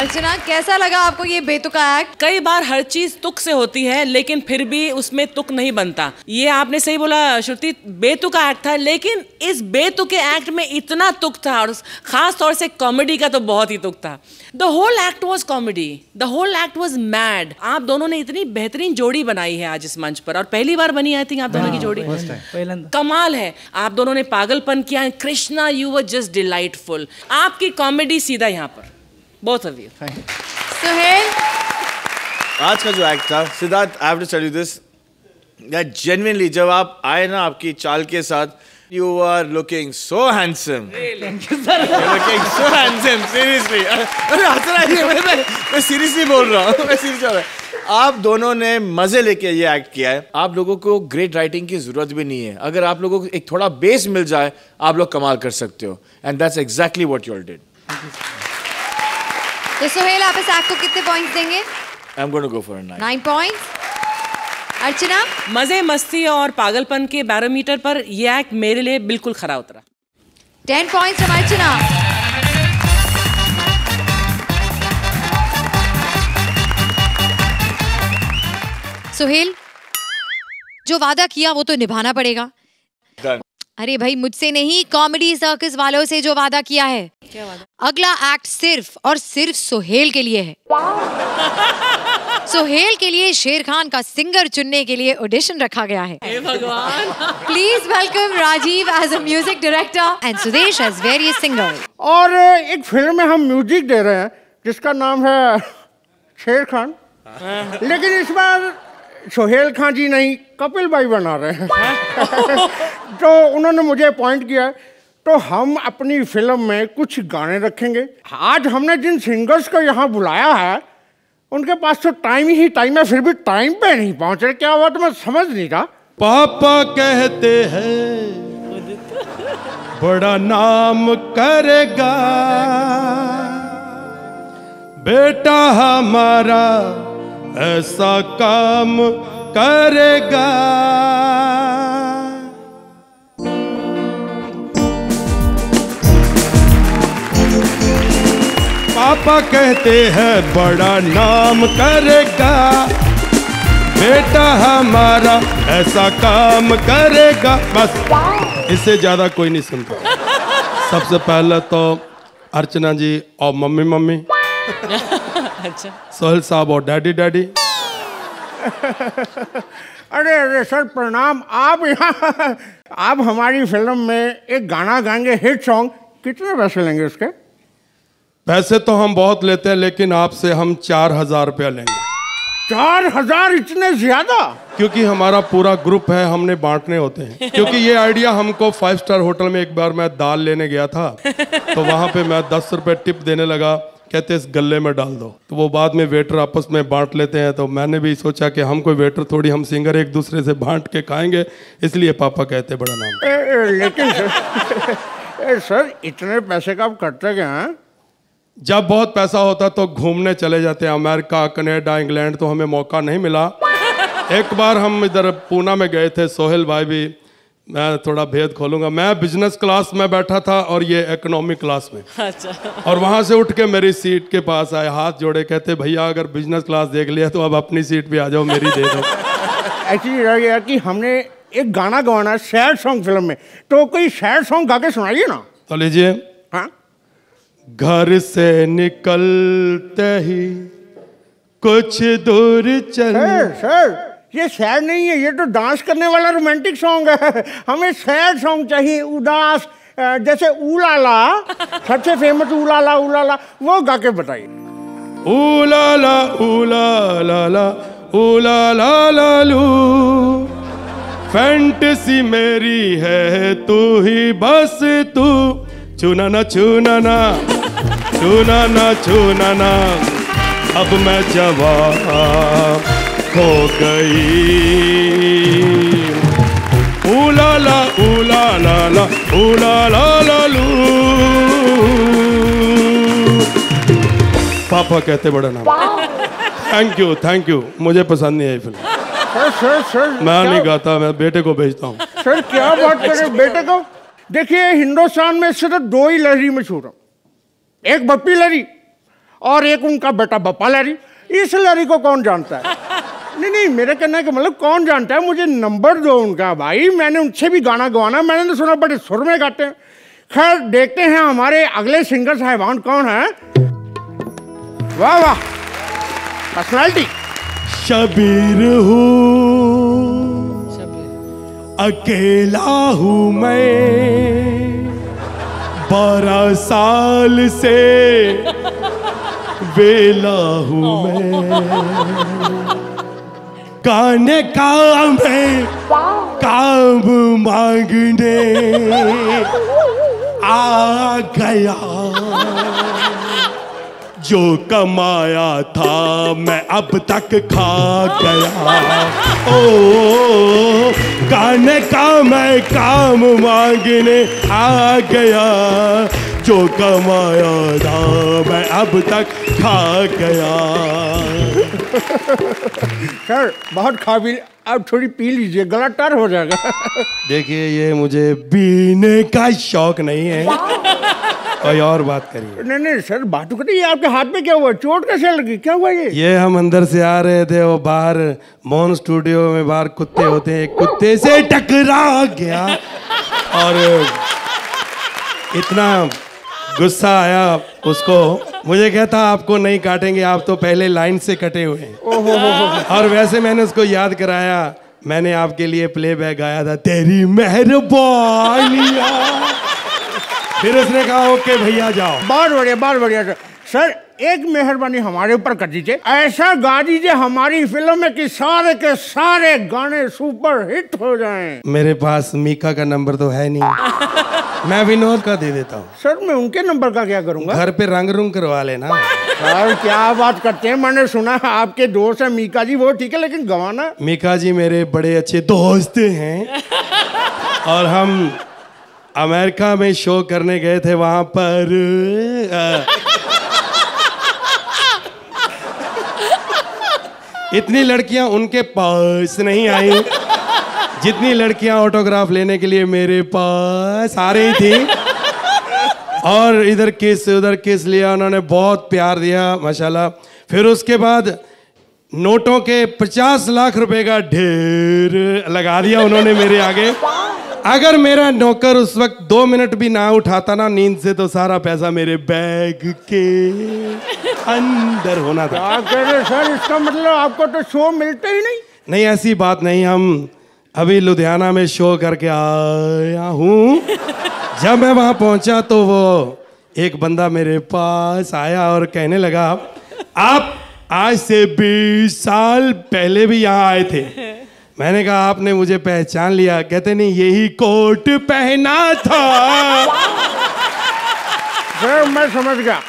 अर्चना कैसा लगा आपको ये बेतुका एक्ट? कई बार हर चीज तुक से होती है लेकिन फिर भी उसमें तुक नहीं बनता। ये आपने सही बोला श्रुति, बेतुका एक्ट था, लेकिन इस बेतुके एक्ट में इतना तुक था, और खास तौर से कॉमेडी का तो बहुत ही तुक था। The whole act was comedy, the whole act was mad. आप दोनों ने इतनी बेहतरीन जोड़ी बनाई है आज इस मंच पर, और पहली बार बनी आई थिंक आप दोनों की जोड़ी, कमाल है। आप दोनों ने पागलपन किया। Krishna you were just delightful, आपकी कॉमेडी सीधा यहाँ पर। Both of you. Thank you. Sohail. आज का जो एक्ट था Siddharth, I have to tell you this that genuinely जब आप आए ना आपकी चाल के साथ, you are looking so handsome. Really? Thank you sir. You're looking so handsome seriously. अरे हंसना ही है, मैं मैं seriously बोल रहा हूँ, मैं seriously। आप दोनों ने मजे लेके ये एक्ट किया है। आप लोगों को ग्रेट राइटिंग की जरूरत भी नहीं है, अगर आप लोगों को एक थोड़ा बेस मिल जाए आप लोग कमाल कर सकते हो, and that's exactly what you all did. तो सोहेल आप इस एक्ट को कितने पॉइंट्स देंगे? I'm going to go for a nine. Nine points. अर्चना? मजे मस्ती और पागलपन के बैरोमीटर पर ये एक्ट मेरे लिए बिल्कुल खरा उतरा। Ten points from अर्चना। सोहेल, जो वादा किया वो तो निभाना पड़ेगा। Done. अरे भाई मुझसे नहीं, कॉमेडी सर्कस वालों से जो वादा किया है। क्या वादा? अगला एक्ट सिर्फ और सिर्फ सोहेल के लिए है। सोहेल के लिए शेर खान का सिंगर चुनने के लिए ऑडिशन रखा गया है। हे भगवान। Please welcome Rajiv as a music director and Sudesh as various singer. और एक फिल्म में हम म्यूजिक दे रहे हैं जिसका नाम है शेर खान, लेकिन इस बार सोहेल खान जी नहीं, कपिल भाई बना रहे हैं। तो उन्होंने मुझे अपॉइंट किया है, तो हम अपनी फिल्म में कुछ गाने रखेंगे। आज हमने जिन सिंगर्स को यहाँ बुलाया है उनके पास तो टाइम ही टाइम है, फिर भी टाइम पे नहीं पहुँच रहे। क्या हुआ तो मैं समझ नहीं रहा। पापा कहते हैं बड़ा नाम करेगा बेटा हमारा, ऐसा काम करेगा। पापा कहते हैं बड़ा नाम करेगा बेटा हमारा, ऐसा काम करेगा। बस इससे ज्यादा कोई नहीं सुनता। सबसे पहले तो अर्चना जी और मम्मी मम्मी, अच्छा सोहेल साहब और डैडी डैडी। अरे अरे सर प्रणाम। आप यहाँ आप हमारी फिल्म में एक गाना गाएंगे हिट सॉन्ग, कितने पैसे लेंगे उसके? पैसे तो हम बहुत लेते हैं, लेकिन आपसे हम चार हजार रुपया लेंगे। चार हजार इतने ज्यादा? क्योंकि हमारा पूरा ग्रुप है, हमने बांटने होते हैं। क्योंकि ये आइडिया हमको फाइव स्टार होटल में एक बार मैं दाल लेने गया था, तो वहाँ पे मैं दस रुपये टिप देने लगा, कहते इस गले में डाल दो, तो वो बाद में वेटर आपस में बांट लेते हैं। तो मैंने भी सोचा कि हम कोई वेटर थोड़ी, हम सिंगर एक दूसरे से बांट के खाएंगे, इसलिए पापा कहते बड़ा नाम। ए, ए, लेकिन सर, ए, सर इतने पैसे का आप करते क्या हैं? जब बहुत पैसा होता तो घूमने चले जाते हैं, अमेरिका, कनाडा, इंग्लैंड, तो हमें मौका नहीं मिला। एक बार हम इधर पूना में गए थे, सोहेल भाई भी, मैं थोड़ा भेद खोलूंगा, मैं बिजनेस क्लास में बैठा था और ये इकोनॉमी क्लास में। अच्छा। और वहाँ से उठ के मेरी सीट के पास आए, हाथ जोड़े, कहते भैया अगर बिजनेस क्लास देख लिया तो अब अपनी सीट पे आ जाओ, मेरी दे दो। एक्चुअली रह गया कि हमने एक गाना गवाना सैड सॉन्ग फिल्म में, तो कोई सैड सॉन्ग गा के सुनाइए ना। तो लीजिए। हाँ? घर से निकलते ही कुछ दूर चले। ये सैड नहीं है, ये तो डांस करने वाला रोमांटिक सॉन्ग है। हमें सैड सॉन्ग चाहिए, उदास, जैसे ऊलाला, सबसे फेमस ऊलाला ऊलाला, वो गा के बताइए। ऊलाला ऊलाला ऊलाला लू, फैंटेसी मेरी है तू ही बस तू, छूना ना छूना ना छूना ना छूना ना, अब मैं जवान हो गई। ऊला ला ऊला ला ला ऊला ला ला लू, पापा कहते बड़ा नाम। थैंक यू थैंक यू, मुझे पसंद नहीं आई फिल्म। सर सर सर मैं नहीं गाता, मैं बेटे को भेजता हूँ। सर क्या बात कर रहे हो, बेटे को? देखिए हिंदुस्तान में सिर्फ दो ही लहरी मशहूर है, एक बप्पी लहरी और एक उनका बेटा बप्पा लहरी। इस लहरी को कौन जानता है? नहीं नहीं, मेरा कहना है कि मतलब कौन जानता है, मुझे नंबर दो उनका। भाई मैंने उनसे भी गाना गवाना, मैंने तो सुना बड़े सुर में गाते हैं। खैर देखते हैं हमारे अगले सिंगर साहिबान कौन है। वाह वाह पर्सनालिटी। शबीर हूँ अकेला हूँ मैं, बारह साल से बेला हूँ मैं, गाने का मैं काम मांगने आ गया, जो कमाया था मैं अब तक खा गया। ओ गाने का मैं काम मांगने आ गया, जो कमाया था मैं अब तक खा गया। सर बहुत काबिल, आप थोड़ी पी लीजिए, गला तर हो जाएगा। देखिए ये मुझे पीने का शौक नहीं है, कोई और बात करिए। नहीं नहीं सर बात करिए, ये आपके हाथ में क्या हुआ, चोट कैसे लगी, क्या हुआ ये? ये हम अंदर से आ रहे थे, वो बाहर मोहन स्टूडियो में बाहर कुत्ते होते हैं, कुत्ते से टकरा गया और इतना गुस्सा आया उसको, मुझे कहता आपको नहीं काटेंगे, आप तो पहले लाइन से कटे हुए हैं। और वैसे मैंने उसको याद कराया, मैंने आपके लिए प्लेबैक गाया था तेरी मेहरबानी। फिर उसने कहा ओके भैया जाओ। बहुत बढ़िया, बहुत बढ़िया सर, एक मेहरबानी हमारे ऊपर कर दीजिए, ऐसा गा दीजिए हमारी फिल्म में कि सारे के सारे गाने सुपर हिट हो जाएं। मेरे पास मीका का नंबर तो है नहीं, मैं विनोद का दे देता हूँ। सर मैं उनके नंबर का क्या करूँगा? घर पे रंग रूंग करवा लेना। सर क्या बात करते हैं, मैंने सुना आपके दोस्त है मीका जी, वो ठीक है लेकिन गवाना। मीका जी मेरे बड़े अच्छे दोस्त हैं और हम अमेरिका में शो करने गए थे, वहाँ पर आ, इतनी लड़कियां उनके पास नहीं आई जितनी लड़कियां ऑटोग्राफ लेने के लिए मेरे पास आ रही थी। और इधर किस उधर किस लिया, उन्होंने बहुत प्यार दिया माशाल्लाह। फिर उसके बाद नोटों के पचास लाख रुपए का ढेर लगा दिया उन्होंने मेरे आगे। अगर मेरा नौकर उस वक्त दो मिनट भी ना उठाता ना नींद से, तो सारा पैसा मेरे बैग के अंदर होना था। आप कह रहे सर इसका मतलब आपको तो शो मिलते ही नहीं? नहीं ऐसी बात नहीं, हम अभी लुधियाना में शो करके आया हूँ। जब मैं वहाँ पहुँचा तो वो एक बंदा मेरे पास आया और कहने लगा आप आज से बीस साल पहले भी यहाँ आए थे। मैंने कहा आपने मुझे पहचान लिया? कहते नहीं यही कोट पहना था। सर मैं समझ गया,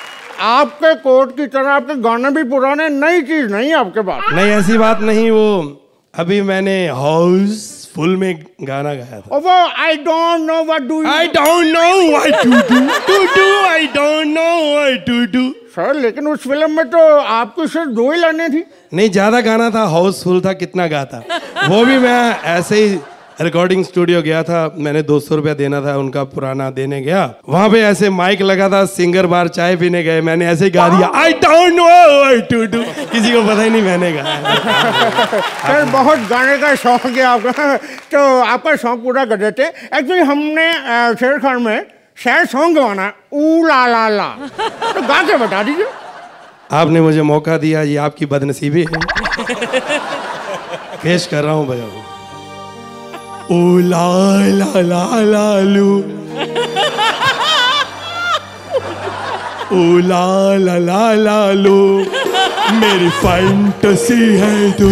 आपके कोट की तरह आपके गाने भी पुराने, नई चीज नहीं आपके पास। नहीं ऐसी बात नहीं, वो अभी मैंने हाउसफुल में गाना गाया था। वो I don't know what do I don't know what to do to do I don't know what to do. Sir लेकिन उस फिल्म में तो आपको सिर्फ दो ही लाने थी। नहीं ज्यादा गाना था, हाउसफुल था, कितना गाता। वो भी मैं ऐसे ही रिकॉर्डिंग स्टूडियो गया था, मैंने दो सौ रुपया देना था उनका पुराना, देने गया वहाँ पे ऐसे माइक लगा था, सिंगर बार चाय पीने गए, मैंने ऐसे ही गा दिया I don't know what to do, किसी को पता ही नहीं मैंने गाया। सर बहुत गाने का शौक है आपका, तो आपका शौक पूरा कर देते। एक्चुअली हमने शेर खान में शेर सॉन्ग गाना ऊ ला ला ला, तो गा के बता दीजिए। आपने मुझे मौका दिया, ये आपकी बदनसीबी है। पेश कर रहा हूँ भैया ओ ला ला ला ला लू ओ ला ला ला ला लू मेरी फैंटेसी है तू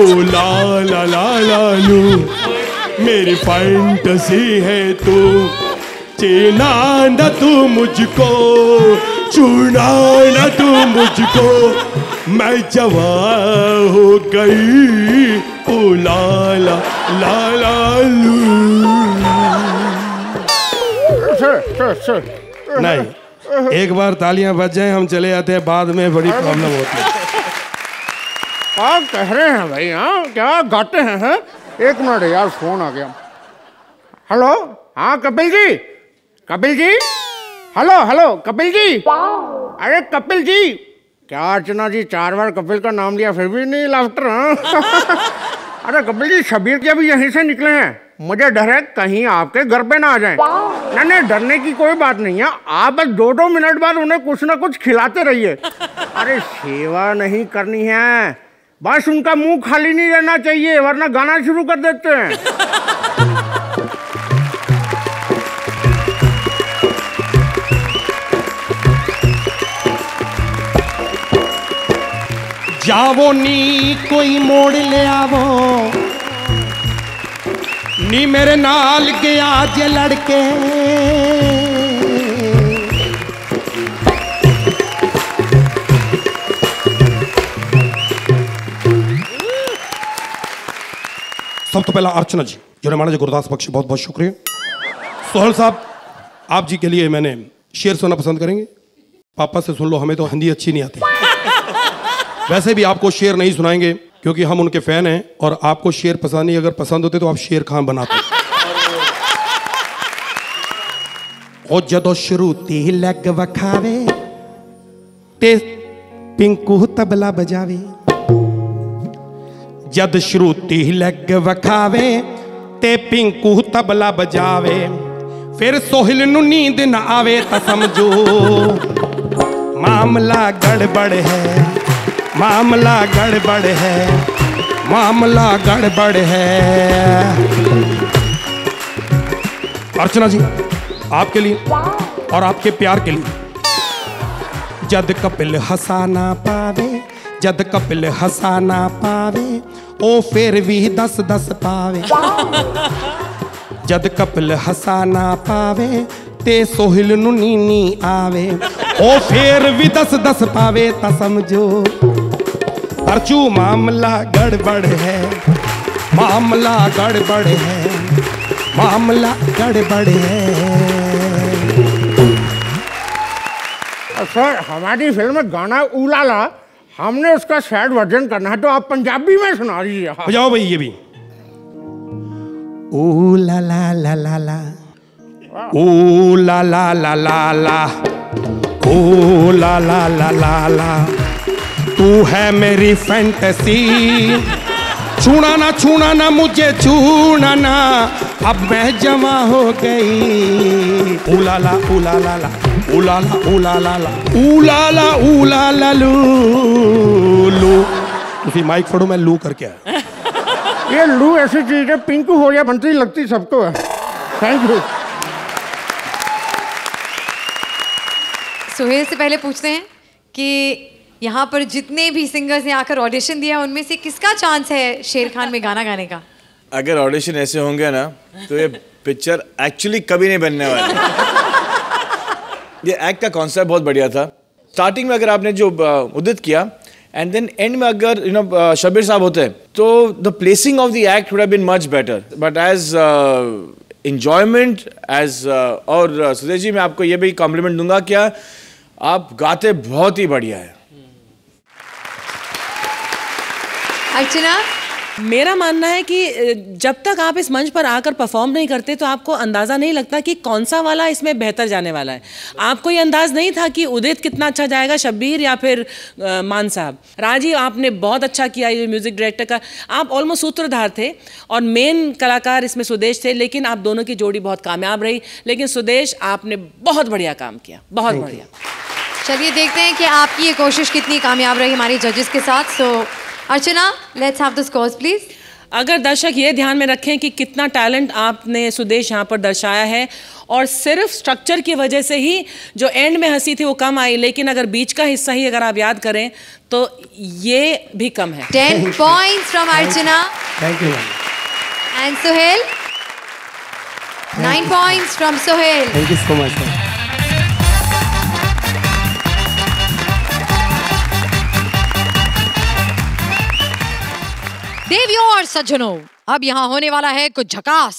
ओ ला ला ला ला लू मेरी फैंटेसी है तू चेना ना तू मुझको चुना ना तू मुझको मैं जवां हो गई ओ लाला लाला लू। नहीं एक बार तालियां बज जाए हम चले जाते हैं, बाद में बड़ी प्रॉब्लम होती है। आप कह रहे हैं भाई हाँ क्या गाते हैं है? एक मिनट यार फोन आ गया। हेलो हाँ कपिल जी, कपिल जी हेलो हेलो कपिल जी, अरे कपिल जी क्या अर्चना जी चार बार कपिल का नाम लिया फिर भी नहीं लाफ्टर। अरे कपिल जी शबीर के अभी यहीं से निकले हैं, मुझे डर है कहीं आपके घर पे ना आ जाएं। नहीं नहीं डरने की कोई बात नहीं है, आप बस दो दो मिनट बाद उन्हें कुछ ना कुछ खिलाते रहिए। अरे सेवा नहीं करनी है, बस उनका मुँह खाली नहीं रहना चाहिए वरना गाना शुरू कर देते हैं। जावो नी कोई मोड़ ले आवो नी मेरे नाल गया जे लड़के सब। तो पहला अर्चना जी जिन्होंने माना जी गुरुदास बख्श, बहुत बहुत शुक्रिया। सोहल साहब आप जी के लिए मैंने शेर सुनना पसंद करेंगे। पापा से सुन लो, हमें तो हिंदी अच्छी नहीं आती। वैसे भी आपको शेर नहीं सुनाएंगे क्योंकि हम उनके फैन हैं और आपको शेर पसंद नहीं, अगर पसंद होते तो आप शेर खान बनाते। और जदों श्रुति लग वखावे ते पिंकू तबला बजावे, जद श्रुति लग वखावे ते पिंकू तबला बजावे फिर सोहिल नु नींद न आवे तो समझो मामला गड़बड़ है, मामला गड़बड़ है, मामला गड़बड़ है। अर्चना जी आपके लिए और आपके प्यार के लिए। जद कपिल हंसाना पावे, जद कपिल हंसाना पावे, ओ फिर भी दस दस पावे। जद कपिल हंसाना पावे ते सोहिल नु नीनी आवे, ओ फिर भी दस दस पावे ता समझो अर्चू मामला गड़बड़ है, मामला गड़बड़ है, मामला गड़बड़ है। सर हमारी फिल्म गाना उलाला हमने उसका सैड वर्जन करना है तो आप पंजाबी में सुना दीजिए। बजाओ भाई ये भी। ओ ला ला ला ला ला, ओ ला ला ला ला ला, ओ ला ला ला ला ला, तू है मेरी फैंटेसी, छूना ना छूना ना मुझे छूना ना, अब मैं जमा हो गई। ओ ला ला ओ ला ला ला, ऊला ला ऊला ला ला, ऊला ला ऊला ला लू लू। तुसी माइक फोड़ो, मैं लू करके आया। ये लू ऐसी चीज है पिंक हो गया बनती लगती सबको है। Thank you. सोहेल से पहले पूछते हैं कि यहाँ पर जितने भी सिंगर्स ने आकर ऑडिशन दिया उनमें से किसका चांस है शेर खान में गाना गाने का? अगर ऑडिशन ऐसे होंगे ना तो ये पिक्चर एक्चुअली कभी नहीं बनने वाली। ये एक्ट का कॉन्सेप्ट बहुत बढ़िया था। स्टार्टिंग में अगर आपने जो उदित किया एंड देन एंड में अगर यू नो शब्बीर साहब होते तो the placing of the act would have been much better, but as enjoyment as और सुदेश जी मैं आपको ये भी कॉम्प्लीमेंट दूंगा क्या आप गाते बहुत ही बढ़िया है। अर्चना मेरा मानना है कि जब तक आप इस मंच पर आकर परफॉर्म नहीं करते तो आपको अंदाज़ा नहीं लगता कि कौन सा वाला इसमें बेहतर जाने वाला है। आपको ये अंदाज़ नहीं था कि उदित कितना अच्छा जाएगा, शब्बीर या फिर आ, मान साहब। राजी आपने बहुत अच्छा किया, ये म्यूज़िक डायरेक्टर का आप ऑलमोस्ट सूत्रधार थे और मेन कलाकार इसमें सुदेश थे, लेकिन आप दोनों की जोड़ी बहुत कामयाब रही। लेकिन सुदेश आपने बहुत बढ़िया काम किया, बहुत बढ़िया। चलिए देखते हैं कि आपकी ये कोशिश कितनी कामयाब रही हमारे जजेस के साथ। So Archana let's have the scores please. अगर दर्शक ये ध्यान में रखें कि कितना टैलेंट आपने सुदेश यहाँ पर दर्शाया है और सिर्फ स्ट्रक्चर की वजह से ही जो एंड में हंसी थी वो कम आई, लेकिन अगर बीच का हिस्सा ही अगर आप याद करें तो ये भी कम है। Ten points from Archana. Thank you. And Sohail nine points from Sohail. Thank you so much. देवियों और सज्जनों अब यहाँ होने वाला है कुछ झकास।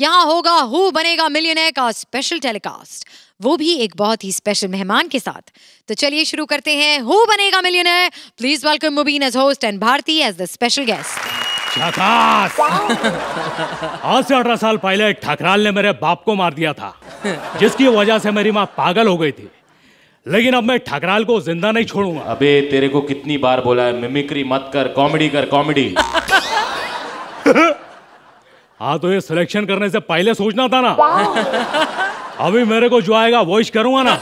यहाँ होगा हु बनेगा मिलियनेयर का स्पेशल टेलीकास्ट, वो भी एक बहुत ही स्पेशल मेहमान के साथ। तो चलिए शुरू करते हैं हु बनेगा millionaire. Please welcome Mubeen as host and Bharti as the special guest. झकास। आज से अठारह साल पहले ठकराल ने मेरे बाप को मार दिया था जिसकी वजह से मेरी माँ पागल हो गई थी, लेकिन अब मैं ठकराल को जिंदा नहीं छोड़ूंगा। अबे तेरे को कितनी बार बोला है मिमिक्री मत कर, कॉमेडी कर, कॉमेडी। हाँ तो ये सिलेक्शन करने से पहले सोचना था ना। अभी मेरे को जो आएगा वॉइस करूंगा ना।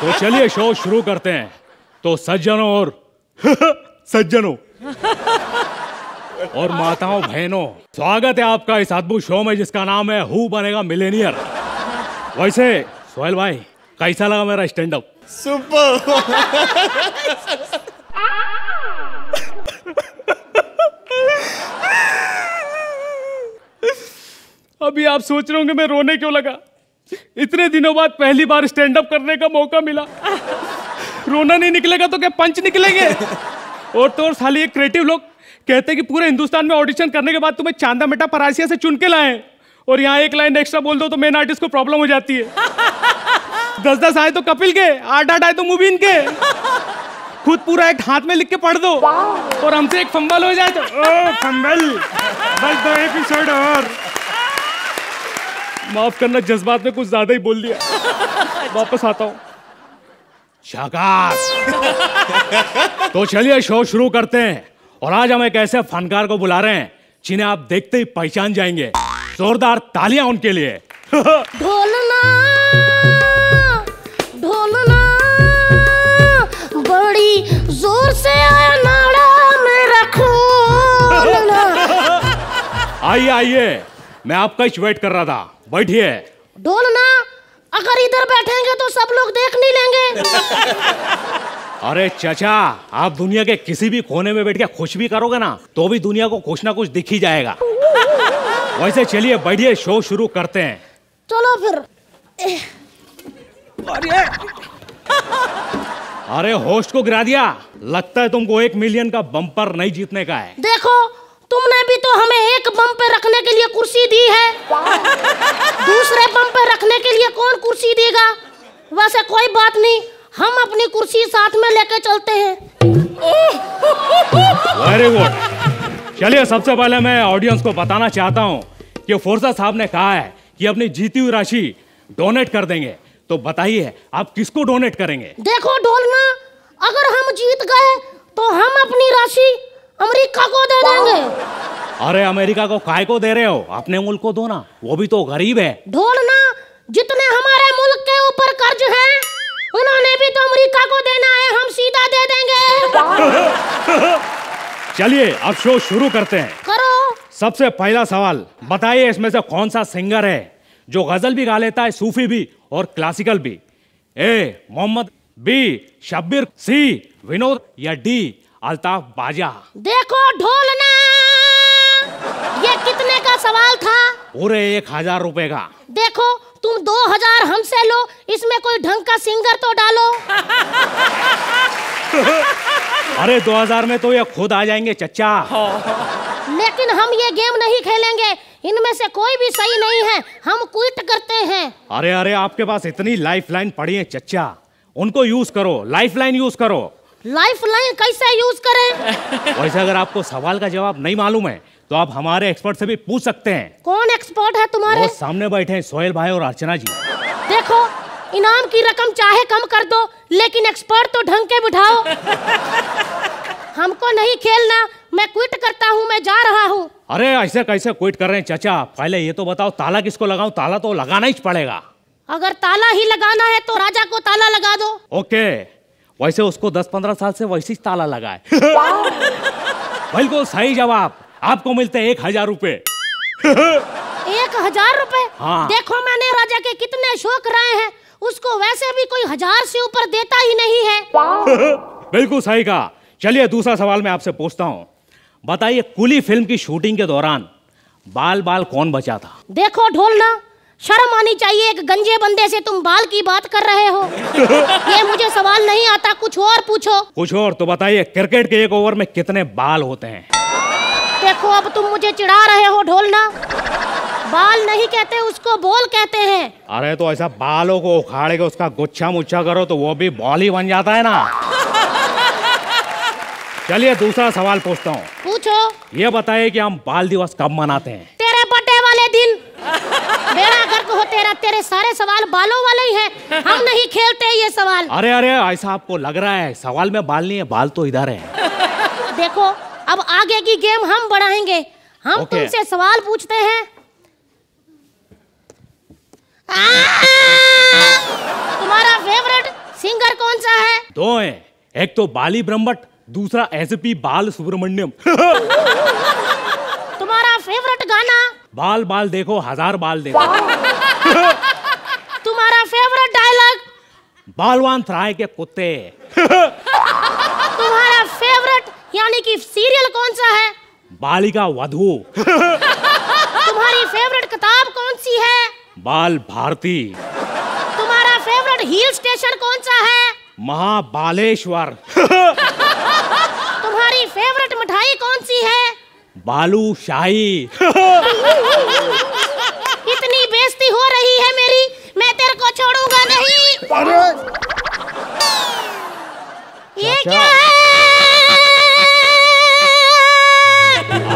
तो चलिए शो शुरू करते हैं। तो सज्जनों और सज्जनों और माताओं बहनों स्वागत है आपका इस अद्भुत शो में जिसका नाम है हु बनेगा मिलेनियर। वैसे सोहेल भाई कैसा लगा मेरा स्टैंड अप? सुपर। अभी आप सोच रहे होंगे मैं रोने क्यों लगा। इतने दिनों बाद पहली बार स्टैंड अप करने का मौका मिला। रोना नहीं निकलेगा तो क्या पंच निकलेंगे? और तो और साले ये क्रिएटिव लोग कहते हैं कि पूरे हिंदुस्तान में ऑडिशन करने के बाद तुम्हें चांदा मेटा परासिया से चुन के लाए और यहाँ एक लाइन एक्स्ट्रा बोल दो तो मेन आर्टिस्ट को प्रॉब्लम हो जाती है। दस दस आए तो कपिल के, आठ आठ आए तो मुबीन के। खुद पूरा एक हाथ में लिख के पढ़ दो और हमसे एक फंबल हो जाए तो ओ फंबल। बस दो एपिसोड और। माफ करना जज्बात में कुछ ज्यादा ही बोल दिया। वापस आता हूँ। शाबाश। तो चलिए शो शुरू करते हैं और आज हम एक ऐसे फनकार को बुला रहे हैं जिन्हें आप देखते ही पहचान जाएंगे। जोरदार तालियां उनके लिए। ढोलना ढोलना बड़ी जोर से आया नाड़ा मेरा खोलना। आइए आइए, मैं आपका ही वेट कर रहा था, बैठिए। ढोलना, अगर इधर बैठेंगे तो सब लोग देख नहीं लेंगे। अरे चाचा, आप दुनिया के किसी भी कोने में बैठ के खुश भी करोगे ना तो भी दुनिया को कुछ ना कुछ दिख ही जाएगा। वैसे चलिए बैठिए, शो शुरू करते हैं। चलो फिर। अरे अरे होस्ट को गिरा दिया, लगता है तुमको एक मिलियन का बम्पर नहीं जीतने का है। देखो, तुमने भी तो हमें एक बम पे रखने के लिए कुर्सी दी है, दूसरे बम पे रखने के लिए कौन कुर्सी देगा। वैसे कोई बात नहीं, हम अपनी कुर्सी साथ में लेकर चलते हैं। Very good. चलिए, सबसे पहले मैं ऑडियंस को बताना चाहता हूँ कि फोर्सा साहब ने कहा है कि अपनी जीती हुई राशि डोनेट कर देंगे, तो बताइए आप किसको डोनेट करेंगे। देखो ढोलना, अगर हम जीत गए तो हम अपनी राशि अमेरिका को दे देंगे। अरे अमेरिका को काय को दे रहे हो, अपने मुल्क को दो ना, वो भी तो गरीब है। ढोलना, जितने हमारे मुल्क के ऊपर कर्ज है उन्होंने भी तो अमेरिका को देना है, हम सीधा दे देंगे। चलिए अब शो शुरू करते हैं। करो। सबसे पहला सवाल, बताइए इसमें से कौन सा सिंगर है जो गजल भी गा लेता है, सूफी भी और क्लासिकल भी। A Mohammad, B Shabbir, C Vinod या डी अल्ताफ बाजा। देखो ढोलना, ये कितने का सवाल था? पूरे एक हजार रुपए का। देखो, तुम दो हजार हमसे लो, इसमें कोई ढंग का सिंगर तो डालो। अरे दो हजार में तो ये खुद आ जाएंगे चचा। लेकिन हम ये गेम नहीं खेलेंगे, इनमें से कोई भी सही नहीं है, हम क्विट करते हैं। अरे अरे, आपके पास इतनी लाइफ लाइन पड़ी है चचा, उनको यूज करो, लाइफ लाइन यूज करो। लाइफ लाइन कैसे यूज करें? वैसे अगर आपको सवाल का जवाब नहीं मालूम है तो आप हमारे एक्सपर्ट से भी पूछ सकते हैं। कौन एक्सपर्ट है तुम्हारे? वो सामने बैठे हैं, सोहेल भाई और अर्चना जी। देखो, इनाम की रकम चाहे कम कर दो, लेकिन एक्सपर्ट तो ढंग के बिठाओ। हमको नहीं खेलना, मैं क्विट करता हूँ, मैं जा रहा हूँ। अरे ऐसे कैसे क्विट कर रहे हैं चाचा, पहले ये तो बताओ ताला किसको लगाऊं? ताला तो लगाना ही पड़ेगा। अगर ताला ही लगाना है तो राजा को ताला लगा दो। ओके, वैसे उसको दस पंद्रह साल से वैसे ही ताला लगा है। बिल्कुल सही जवाब, आपको मिलते एक हजार रुपए। एक हजार रुपए? हाँ। देखो, मैंने राजा के कितने शो कराए हैं, उसको वैसे भी कोई हजार से ऊपर देता ही नहीं है। बिल्कुल सही कहा। चलिए दूसरा सवाल मैं आपसे पूछता हूँ, बताइए कुली फिल्म की शूटिंग के दौरान बाल बाल कौन बचा था? देखो ढोलना, शर्म आनी चाहिए, एक गंजे बंदे से तुम बाल की बात कर रहे हो। ये मुझे सवाल नहीं आता, कुछ और पूछो। कुछ और तो बताइए, क्रिकेट के एक ओवर में कितने बाल होते हैं? देखो, अब तुम मुझे चिढ़ा रहे हो ढोलना, बाल नहीं कहते, उसको बॉल कहते हैं। अरे तो ऐसा बालों को उखाड़ के उसका गुच्छा मुच्छा करो तो वो भी बॉल ही बन जाता है ना। चलिए दूसरा सवाल पूछता हूँ। पूछो। ये बताइए कि हम बाल दिवस कब मनाते हैं? तेरे बर्थडे वाले दिन। मेरा गर्व हो तेरा, तेरे सारे सवाल बालों वाले ही हैं, हम नहीं खेलते ये सवाल। अरे अरे, ऐसा आपको लग रहा है, सवाल में बाल नहीं है, बाल तो इधर है। देखो, अब आगे की गेम हम बढ़ाएंगे, हम okay. तुमसे सवाल पूछते हैं। तुम्हारा फेवरेट सिंगर कौन सा है? दो हैं, एक तो बाली ब्रह्मट, दूसरा एसपी बाल सुब्रमण्यम। तुम्हारा फेवरेट गाना? बाल बाल देखो हजार बाल देखो। तुम्हारा फेवरेट डायलॉग? बालवान थराय के कुत्ते। तुम्हारा फेवरेट यानी कि सीरियल कौन सा है? बालिका वधू। तुम्हारी फेवरेट किताब कौन सी है? बाल भारती। तुम्हारा फेवरेट हिल स्टेशन कौन सा है? महाबालेश्वर। तुम्हारी फेवरेट मिठाई कौन सी है? बालू शाही। इतनी बेइज्जती हो रही है मेरी, मैं तेरे को छोड़ूंगा नहीं। अरे ये क्या है?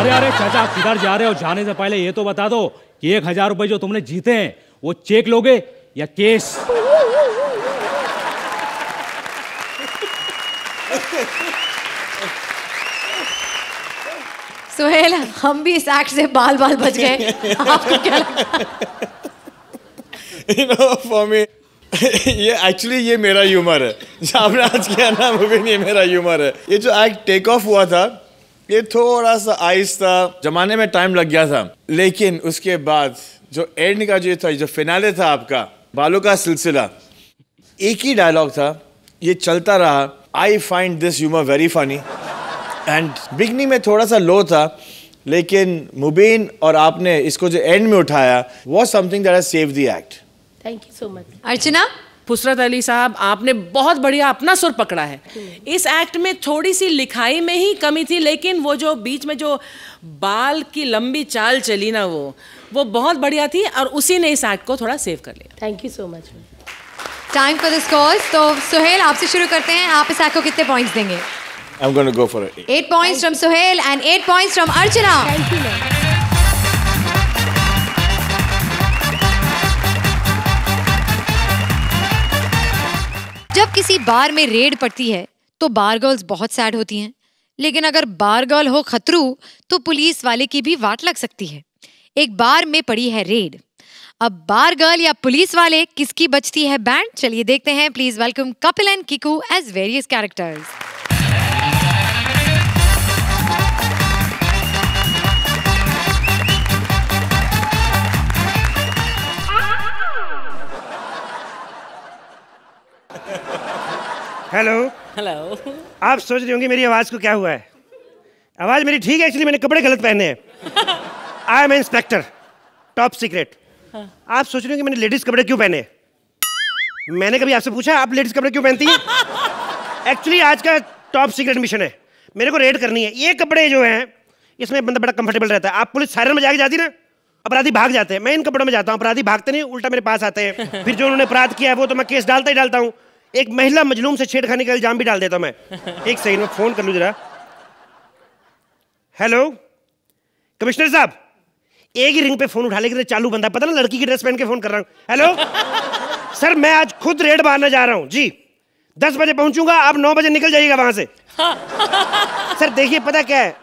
अरे अरे चाचा, किधर जा रहे हो? जाने से पहले ये तो बता दो कि एक हजार रुपए जो तुमने जीते हैं वो चेक लोगे या केस? सुहेल, हम भी इस एक्ट से बाल बाल बच गए. आपको क्या लगता? You know, for me, ये actually ये मेरा ह्यूमर है. जो आपने आज किया ना मुबीन, ये मेरा ह्यूमर है. ये जो एक्ट टेक ऑफ हुआ था, ये थोड़ा सा आइस था, जमाने में टाइम लग गया था, लेकिन उसके बाद जो एंड का जो था, जो फिनाले था आपका बालों का सिलसिला, एक ही डायलॉग था, ये चलता रहा. I find this humour very funny. And beginning में थोड़ा सा लो था, लेकिन मुबीन और आपने इसको जो एंड में उठाया, was something that has saved the act. Thank you so much. Archana फुसरत अली साहब, आपने बहुत बढ़िया अपना सुर पकड़ा है. इस एक्ट में थोड़ी सी लिखाई में ही कमी थी, लेकिन वो जो बीच में जो बाल की लंबी चाल चली ना, वो वो बहुत बढ़िया थी, और उसी ने इस एक्ट को थोड़ा सेव कर लिया. Thank you so much. Time for the scores. तो सुहेल, आपसे शुरू करते हैं. आप इस एक्ट को कितने पॉइंट्स देंगे? I'm going to go for it. Eight points from Sohail and eight points from Archana. Thank you. जब किसी बार में रेड पड़ती है, तो बार गर्ल्स बहुत सैड होती हैं. लेकिन अगर बार गर्ल हो खतरू, तो पुलिस वाले की भी वाट लग सकती है. एक बार में पड़ी है रेड. अब बार गर्ल या पुलिस वाले, किसकी बचती है बैंड? चलिए देखते हैं. Please welcome Kapil and Kiku as various characters. Hello hello. आप सोच रही होंगी मेरी आवाज़ को क्या हुआ है. आवाज़ मेरी ठीक है, एक्चुअली मैंने कपड़े गलत पहने हैं. I am inspector top secret. आप सोच रही होंगी मैंने लेडीज़ कपड़े क्यों पहने. मैंने कभी आपसे पूछा आप लेडीज़ कपड़े क्यों पहनती हैं? एक्चुअली आज का टॉप सीक्रेट मिशन है, मेरे को रेड करनी है. ये कपड़े जो हैं, इसमें बंदा बड़ा कंफर्टेबल रहता है. आप पुलिस सायरन में जाके जाती ना, अपराधी भाग जाते हैं. मैं इन कपड़ों में जाता हूँ, अपराधी भागते नहीं, उल्टा मेरे पास आते हैं. फिर जो उन्होंने अपराध किया है वो तो मैं केस डालता ही डालता हूँ. एक महिला मजलूम से छेड़खानी का इल्जाम भी डाल देता हूं मैं. एक सेकंड में फोन कर लूं जरा. हेलो कमिश्नर साहब, एक ही रिंग पे फोन उठा ले कि चालू बंदा, पता ना लड़की की ड्रेस पहन के फोन कर रहा हूं. हेलो सर, मैं आज खुद रेड मारने जा रहा हूं जी. दस बजे पहुंचूंगा, आप नौ बजे निकल जाइएगा वहां से. सर देखिए पता क्या है,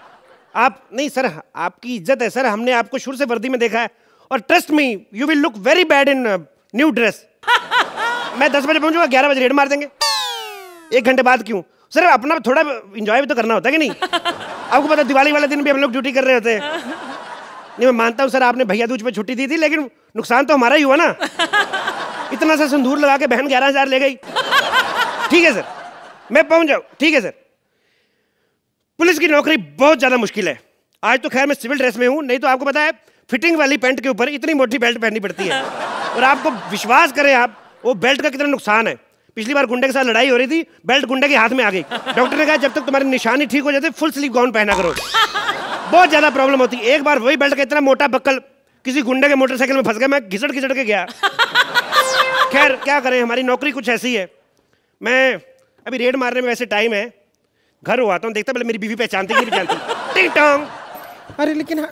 आप नहीं सर, आपकी इज्जत है सर, हमने आपको शुरू से वर्दी में देखा है, और trust me you will look very bad in new dress. मैं दस बजे पहुंचूंगा, ग्यारह बजे रेड मार देंगे. एक घंटे बाद क्यों सर, अपना थोड़ा इंजॉय भी तो करना होता है कि नहीं. आपको पता दिवाली वाले दिन भी हम लोग ड्यूटी कर रहे होते हैं. नहीं मैं मानता हूँ सर, आपने भैया दूज पे छुट्टी दी थी, लेकिन नुकसान तो हमारा ही हुआ ना. इतना सा सिंदूर लगा के बहन ग्यारह हजार ले गई. ठीक है सर, मैं पहुँच जाऊँ. ठीक है सर, पुलिस की नौकरी बहुत ज़्यादा मुश्किल है. आज तो खैर मैं सिविल ड्रेस में हूँ, नहीं तो आपको पता है फिटिंग वाली पैंट के ऊपर इतनी मोटी बेल्ट पहननी पड़ती है. और आपको विश्वास करें आप, वो बेल्ट का कितना नुकसान है. पिछली बार गुंडे के साथ लड़ाई हो रही थी, बेल्ट गुंडे के हाथ में आ गई. डॉक्टर ने कहा जब तक तुम्हारे निशान ही ठीक हो जाते, फुल स्लीव गाउन पहना करो. बहुत ज्यादा प्रॉब्लम होती. एक बार वही बेल्ट का इतना मोटा बक्कल किसी गुंडे के मोटरसाइकिल में फंस गया, मैं घिसट घिसट के गया. खैर क्या करें, हमारी नौकरी कुछ ऐसी है. मैं अभी रेड मारने में वैसे टाइम है, घर हुआ था देखता, पहले मेरी बीवी पहचानती नहीं पहचानती. टिंग टोंग. अरे लेकिन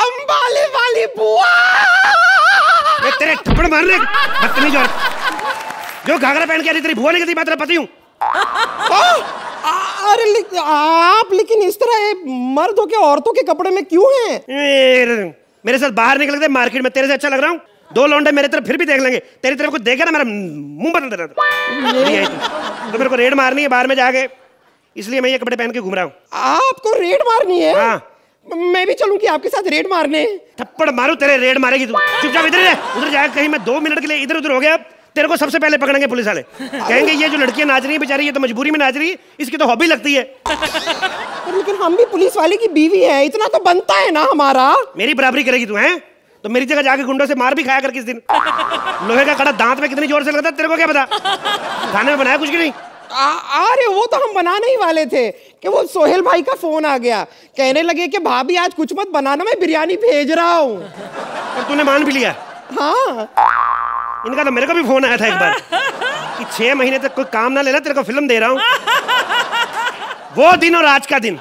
अंबाले वाली बुआ, मैं तेरे थप्पड़ मारने बदतमीज और जो घाघरा पहन के आ रही तेरी बुआ ने किसी बात का पति हूँ. अरे ले, आप लेकिन इस तरह मर्द हो के औरतों के कपड़े में क्यों हैं? मेरे साथ बाहर निकल गए मार्केट में, तेरे से अच्छा लग रहा हूँ. दो लौंडे मेरे तरफ फिर भी देख लेंगे, तेरी तरफ कुछ देखे ना मेरा मुंह बदल देना. तो मेरे को रेड मारनी है बाहर में जाके, इसलिए मैं ये कपड़े पहन के घूम रहा हूँ. आपको रेड मारनी है? हाँ. मैं भी चलूंगी आपके साथ रेड मारने. थप्पड़ मारू तेरे, रेड मारेगी तू. चुपचाप इधर उधर जाएगा कहीं, मैं दो मिनट के लिए इधर उधर हो गया, तेरे को सबसे पहले पकड़ेंगे पुलिस वाले. कहेंगे ये जो लड़कियां नाच रही है बेचारी, ये तो मजबूरी में नाच रही है, इसकी तो हॉबी लगती है. पर लेकिन हम भी पुलिस वाले की बीवी है, इतना तो बनता है ना हमारा. मेरी बराबरी करेगी तू है तो मेरी जगह जाके गुंडों से मार भी खाया कर किस दिन. लोहे का कड़ा दांत में कितनी जोर से लगता, तेरे को क्या पता. खाने में बनाया कुछ नहीं. अरे वो तो हम बनाने ही वाले थे कि वो सोहेल भाई का फोन आ गया, कहने लगे कि भाभी आज कुछ मत बनाना, मैं बिरयानी भेज रहा हूँ. और तूने मान भी लिया? हाँ. इनका तो मेरे को भी फोन आया था एक बार कि छह महीने तक कोई काम ना लेना, तेरे को फिल्म दे रहा हूँ. वो दिन और आज का दिन,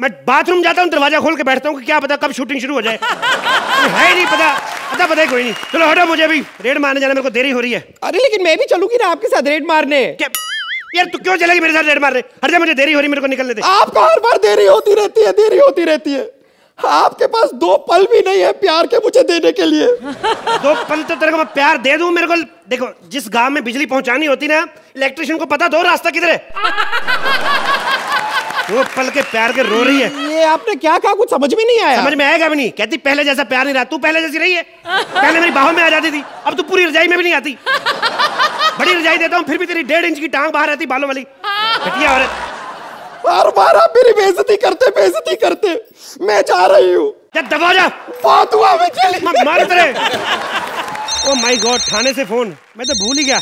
मैं बाथरूम जाता हूँ दरवाजा खोल के बैठता हूँ, क्या पता कब शूटिंग शुरू हो जाए. है नहीं पता, पता पता कोई नहीं. चलो हटो, मुझे भी रेड मारने जाना, मेरे को देरी हो रही है. अरे लेकिन मैं भी चलूंगी ना आपके साथ रेड मारने. क्या? यार तू क्यों चलेगी मेरे साथ रेड मार रहे? हर जगह मुझे देरी हो रही, मेरे को निकलने दे। आपको हर बार देरी होती रहती है, देरी होती रहती है। आपके पास दो पल भी नहीं है प्यार के मुझे देने के लिए। दो पल तो तेरे को मैं प्यार दे दूं। मेरे को देखो, जिस गांव में बिजली पहुंचानी होती ना, इलेक्ट्रिशियन को पता दो रास्ता किधर है। दो पल के प्यार के रो रही है। ये आपने क्या कहा, कुछ समझ में नहीं आया? समझ में आएगा भी नहीं। कहती पहले जैसा प्यार नहीं रहा, तू पहले जैसी रही है। पहले मेरी बाहों में आ जाती थी, अब तू पूरी रजाई में भी नहीं आती। बड़ी रजाई देता हूँ फिर भी तेरी डेढ़ इंच की टांग बाहर आती, बालों वाली घटिया औरत। बार बार आप मेरी बेइज्जती करते बेइज्जती करते। मैं जा रही हूँ। दबा जा। बहुत हुआ मैं चली। मार तेरे। ओ माय गॉड, थाने से फोन। मैं तो भूल ही गया,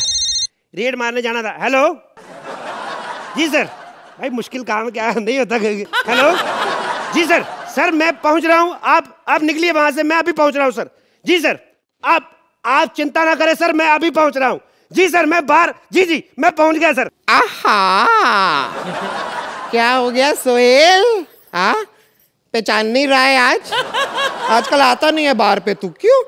रेड मारने जाना था। हेलो जी सर। भाई मुश्किल काम क्या नहीं होता। हेलो जी सर। सर मैं पहुँच रहा हूँ, आप आप निकलिए वहाँ से, मैं अभी पहुँच रहा हूँ सर। जी सर, आप आप चिंता ना करें सर, मैं अभी पहुँच रहा हूँ। जी सर मैं बाहर। जी जी मैं पहुँच गया सर। आहा क्या हो गया सोहेल, हाँ पहचान नहीं रहा है? आज आजकल आता नहीं है बाहर पे तू, क्यों?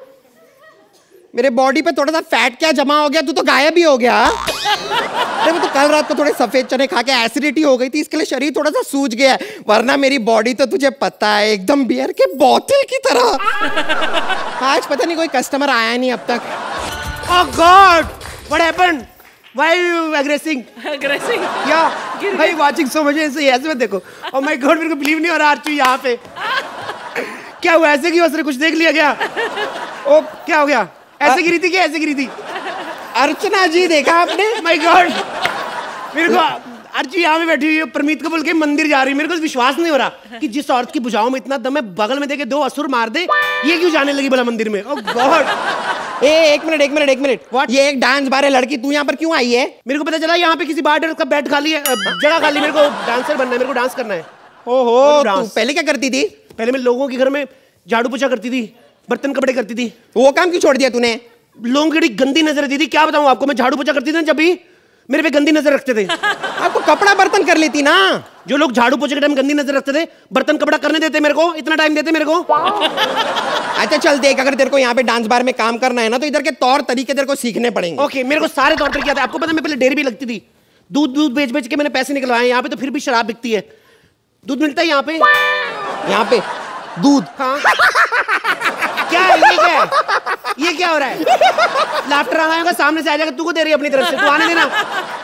मेरे बॉडी पे थोड़ा सा फैट क्या जमा हो गया, तू तो गायब ही हो गया। अरे मैं तो कल रात को थोड़े सफेद चने खा के एसिडिटी हो गई थी, इसके लिए शरीर थोड़ा सा सूज गया है, वरना मेरी बॉडी तो तुझे पता है एकदम बियर के बोतल की तरह। आज पता नहीं कोई कस्टमर आया नहीं अब तक। Oh God, what happened? Why are you aggressing? Aggressing? Yeah. भाई watching so much ऐसे ऐसे में देखो। Oh my God, मेरे को believe नहीं हो रहा आरचू यहाँ पे। क्या हुआ, ऐसे क्यों? उसने कुछ देख लिया क्या? ओ क्या हो गया? ऐसे गिरी थी क्या? ऐसे गिरी थी? अर्चना जी देखा आपने? My God, मेरे को आरचू यहाँ पे बैठी हुई है, परमीत को बोल के मंदिर जा रही है। मेरे को विश्वास नहीं हो रहा कि जिस औरत की भुजाओं में इतना दम है, बगल में देके दो असुर मार दे, ये क्यों जाने लगी भला मंदिर में? Oh God. ए एक मिनट एक मिनट एक मिनट What? ये एक डांस बार है, लड़की तू यहाँ पर क्यों आई है? मेरे को पता चला यहाँ पे किसी बार का बेड खाली है, जगह खाली, मेरे को डांसर बनना है, मेरे को डांस करना है। ओहो, तू पहले क्या करती थी? पहले मैं लोगों के घर में झाड़ू पोछा करती थी, बर्तन कपड़े करती थी। वो काम क्यों छोड़ दिया तूने? लोगों की गंदी नजर दी थी, क्या बताऊँ आपको। मैं झाड़ू पोछा करती थी ना, जब भी मेरे पे गंदी नजर रखते थे। आपको कपड़ा बर्तन कर लेती ना। जो लोग झाड़ू पोछे के टाइम गंदी नजर रखते थे, बर्तन कपड़ा करने देते मेरे को, इतना टाइम देते मेरे को। अच्छा चल देख, अगर तेरे को यहाँ पे डांस बार में काम करना है ना, तो इधर के तौर तरीके तेरे को सीखने पड़ेंगे। ओके, मेरे को सारे तौर तरीके आते हैं। आपको पता है मैं पहले डेयरी भी लगती थी, दूध दूध बेच बेच के मैंने पैसे निकलवाए यहाँ पे, तो फिर भी शराब बिकती है। दूध मिलता है यहाँ पे, यहाँ पे दूध। क्या है ये, क्या है ये, क्या हो रहा है? लाफ्टर आ रहा होगा सामने से, आ जाएगा। तू को दे रही है अपनी तरफ से, तू आने देना।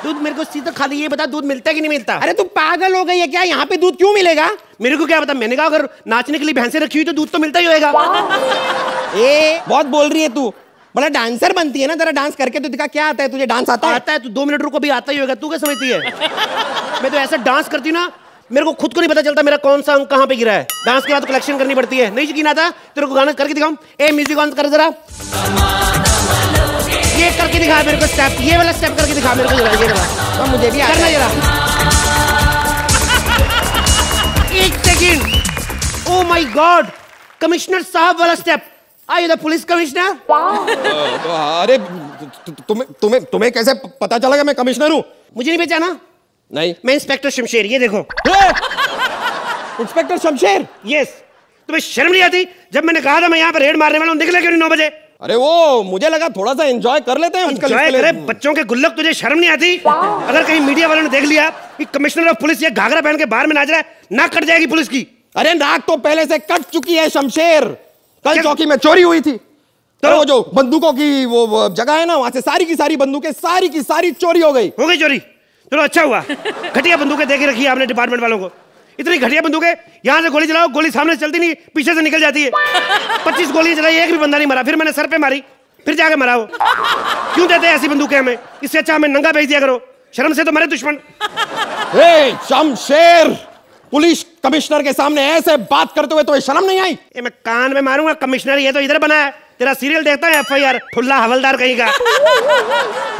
दूध मेरे को सीधा खाली, ये बता दूध मिलता है कि नहीं मिलता? अरे तू पागल हो गई है क्या? यहाँ पे दूध क्यों मिलेगा? मेरे को क्या पता, मैंने कहा अगर नाचने के लिए भैंसे रखी हुई तो दूध तो मिलता ही होगा। ए बहुत बोल रही है तू, बड़ा डांसर बनती है ना, जरा डांस करके तो दिखा, क्या आता है तुझे? डांस आता है? आता है। तू दो मिनट रुको, भी आता ही होगा, तू क्या समझती है? मैं तो ऐसा डांस करती हूँ ना, मेरे को खुद को नहीं पता चलता मेरा कौन सा अंग कहाँ पे गिरा है। डांस के बाद तो कलेक्शन करनी पड़ती है। नहीं यकीन आता तेरे को? गाना करके दिखाऊं? ए म्यूजिक ऑन कर जरा, ये करके दिखा मेरे को स्टेप, ये वाला स्टेप करके दिखा मेरे को जरा, ये वाला। और मुझे भी करना जरा। एक second, oh my God, commissioner साहब वाला step. Are you the police commissioner? अरे तुम्हें तुम्हें तुम्हें कैसे पता चला कि मैं कमिश्नर हूँ? मुझे नहीं पहचाना? नहीं, मैं इंस्पेक्टर शमशेर। ये देखो इंस्पेक्टर शमशेर। यस, तुम्हें शर्म नहीं आती? जब मैंने कहा था मैं यहाँ पर रेड मारने वाला हूँ, निकला क्यों नहीं नौ बजे? अरे वो मुझे लगा थोड़ा सा एंजॉय कर लेते हैं। एंजॉय करे बच्चों के गुल्लक, तुझे शर्म नहीं आती? अगर कहीं मीडिया वालों ने देख लिया कि कमिश्नर ऑफ पुलिस ये घाघरा पहन के बाहर में नाच रहा है, नाक कट जाएगी पुलिस की। अरे नाक तो पहले से कट चुकी है शमशेर, कल चौकी में चोरी हुई थी, तो जो बंदूकों की वो जगह है ना, वहां से सारी की सारी बंदूकें सारी की सारी चोरी हो गई। हो गई चोरी, चलो अच्छा हुआ। घटिया बंदूकें देके रखी है आपने डिपार्टमेंट वालों को, इतनी घटिया बंदूकें। यहाँ से गोली चलाओ, गोली सामने से चलती नहीं, पीछे से निकल जाती है। पच्चीस गोलियां चलाई, एक भी बंदा नहीं मरा। फिर मैंने सर पे मारी, फिर जाके मरा वो। क्यों देते हैं ऐसी बंदूकें हमें? इससे अच्छा हमें नंगा भेज दिया करो, शर्म से तो मरे दुश्मन। ए शमशेर, पुलिस कमिश्नर के सामने ऐसे बात करते हुए तुम्हें शर्म नहीं आई? ए मैं कान में मारूंगा, कमिश्नर ये तो इधर बना है, तेरा सीरियल देखता है एफ आई आर, फुल्ला हवलदार कहीं का।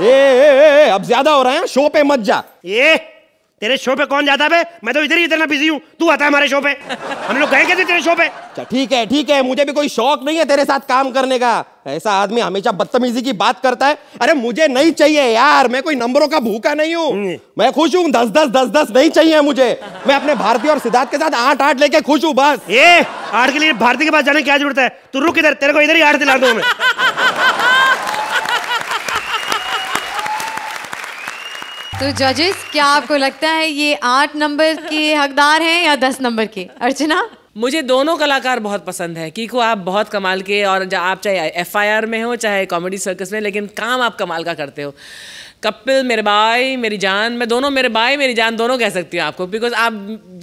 ए, ए, ए, अब ज्यादा हो रहा है, शो पे मत जा। ये तेरे शो पे कौन जाता है? मैं तो इधर ही इतना बिजी हूँ, तू आता है हमारे शो पे, हम लोग गए कैसे तेरे शो पे? अच्छा ठीक है ठीक है, मुझे भी कोई शौक नहीं है तेरे साथ काम करने का। ऐसा आदमी हमेशा बदतमीजी की बात करता है, अरे मुझे नहीं चाहिए यार, मैं कोई नंबरों का भूखा नहीं हूँ, मैं खुश हूँ। दस दस दस दस नहीं चाहिए मुझे, मैं अपने भारती और सिद्धार्थ के साथ आठ आठ लेके खुश हूँ बस। ये आठ के लिए भारती के पास जाने की क्या जरूरत है? तू रुक इधर, तेरे को इधर ही आठ दिला दूँ मैं। तो जजेस, क्या आपको लगता है ये आठ नंबर के हकदार हैं या दस नंबर के? अर्चना, मुझे दोनों कलाकार बहुत पसंद है। कीकू आप बहुत कमाल के, और आप चाहे एफ आई आर में हो चाहे कॉमेडी सर्कस में, लेकिन काम आप कमाल का करते हो। कपिल मेरे भाई मेरी जान, मैं दोनों मेरे भाई मेरी जान दोनों कह सकती हूँ आपको, बिकॉज आप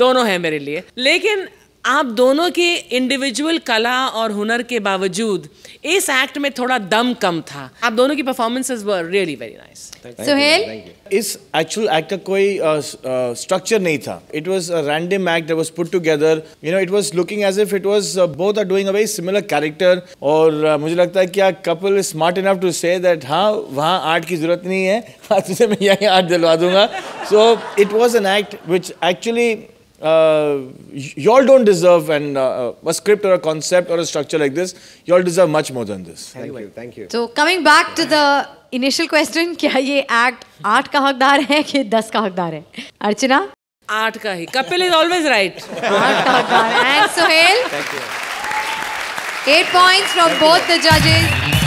दोनों हैं मेरे लिए। लेकिन आप दोनों के इंडिविजुअल कला और हुनर के बावजूद इस एक्ट में थोड़ा दम कम था। आप दोनों की performances were really very nice. Sohail, इस एक्चुअल एक्ट का कोई स्ट्रक्चर uh, uh, नहीं था। It was a random act that was put together, you know. It was looking as if it was both are doing a very similar character. और uh, मुझे लगता है कि Kapil is smart enough to say that हाँ वहाँ art की जरूरत नहीं है, तुझे मैं यहीं आर्ट दिलवा दूंगा। So it was an act which actually Uh, you all don't deserve an uh, a script or a concept or a structure like this. You all deserve much more than this. Thank, thank you, thank you. So coming back to the initial question, क्या ये act आठ का हकदार है कि दस का हकदार है? अर्चना, आठ का ही। Kapil is always right. आठ का हकदार है। And Sohail, eight points from both the judges.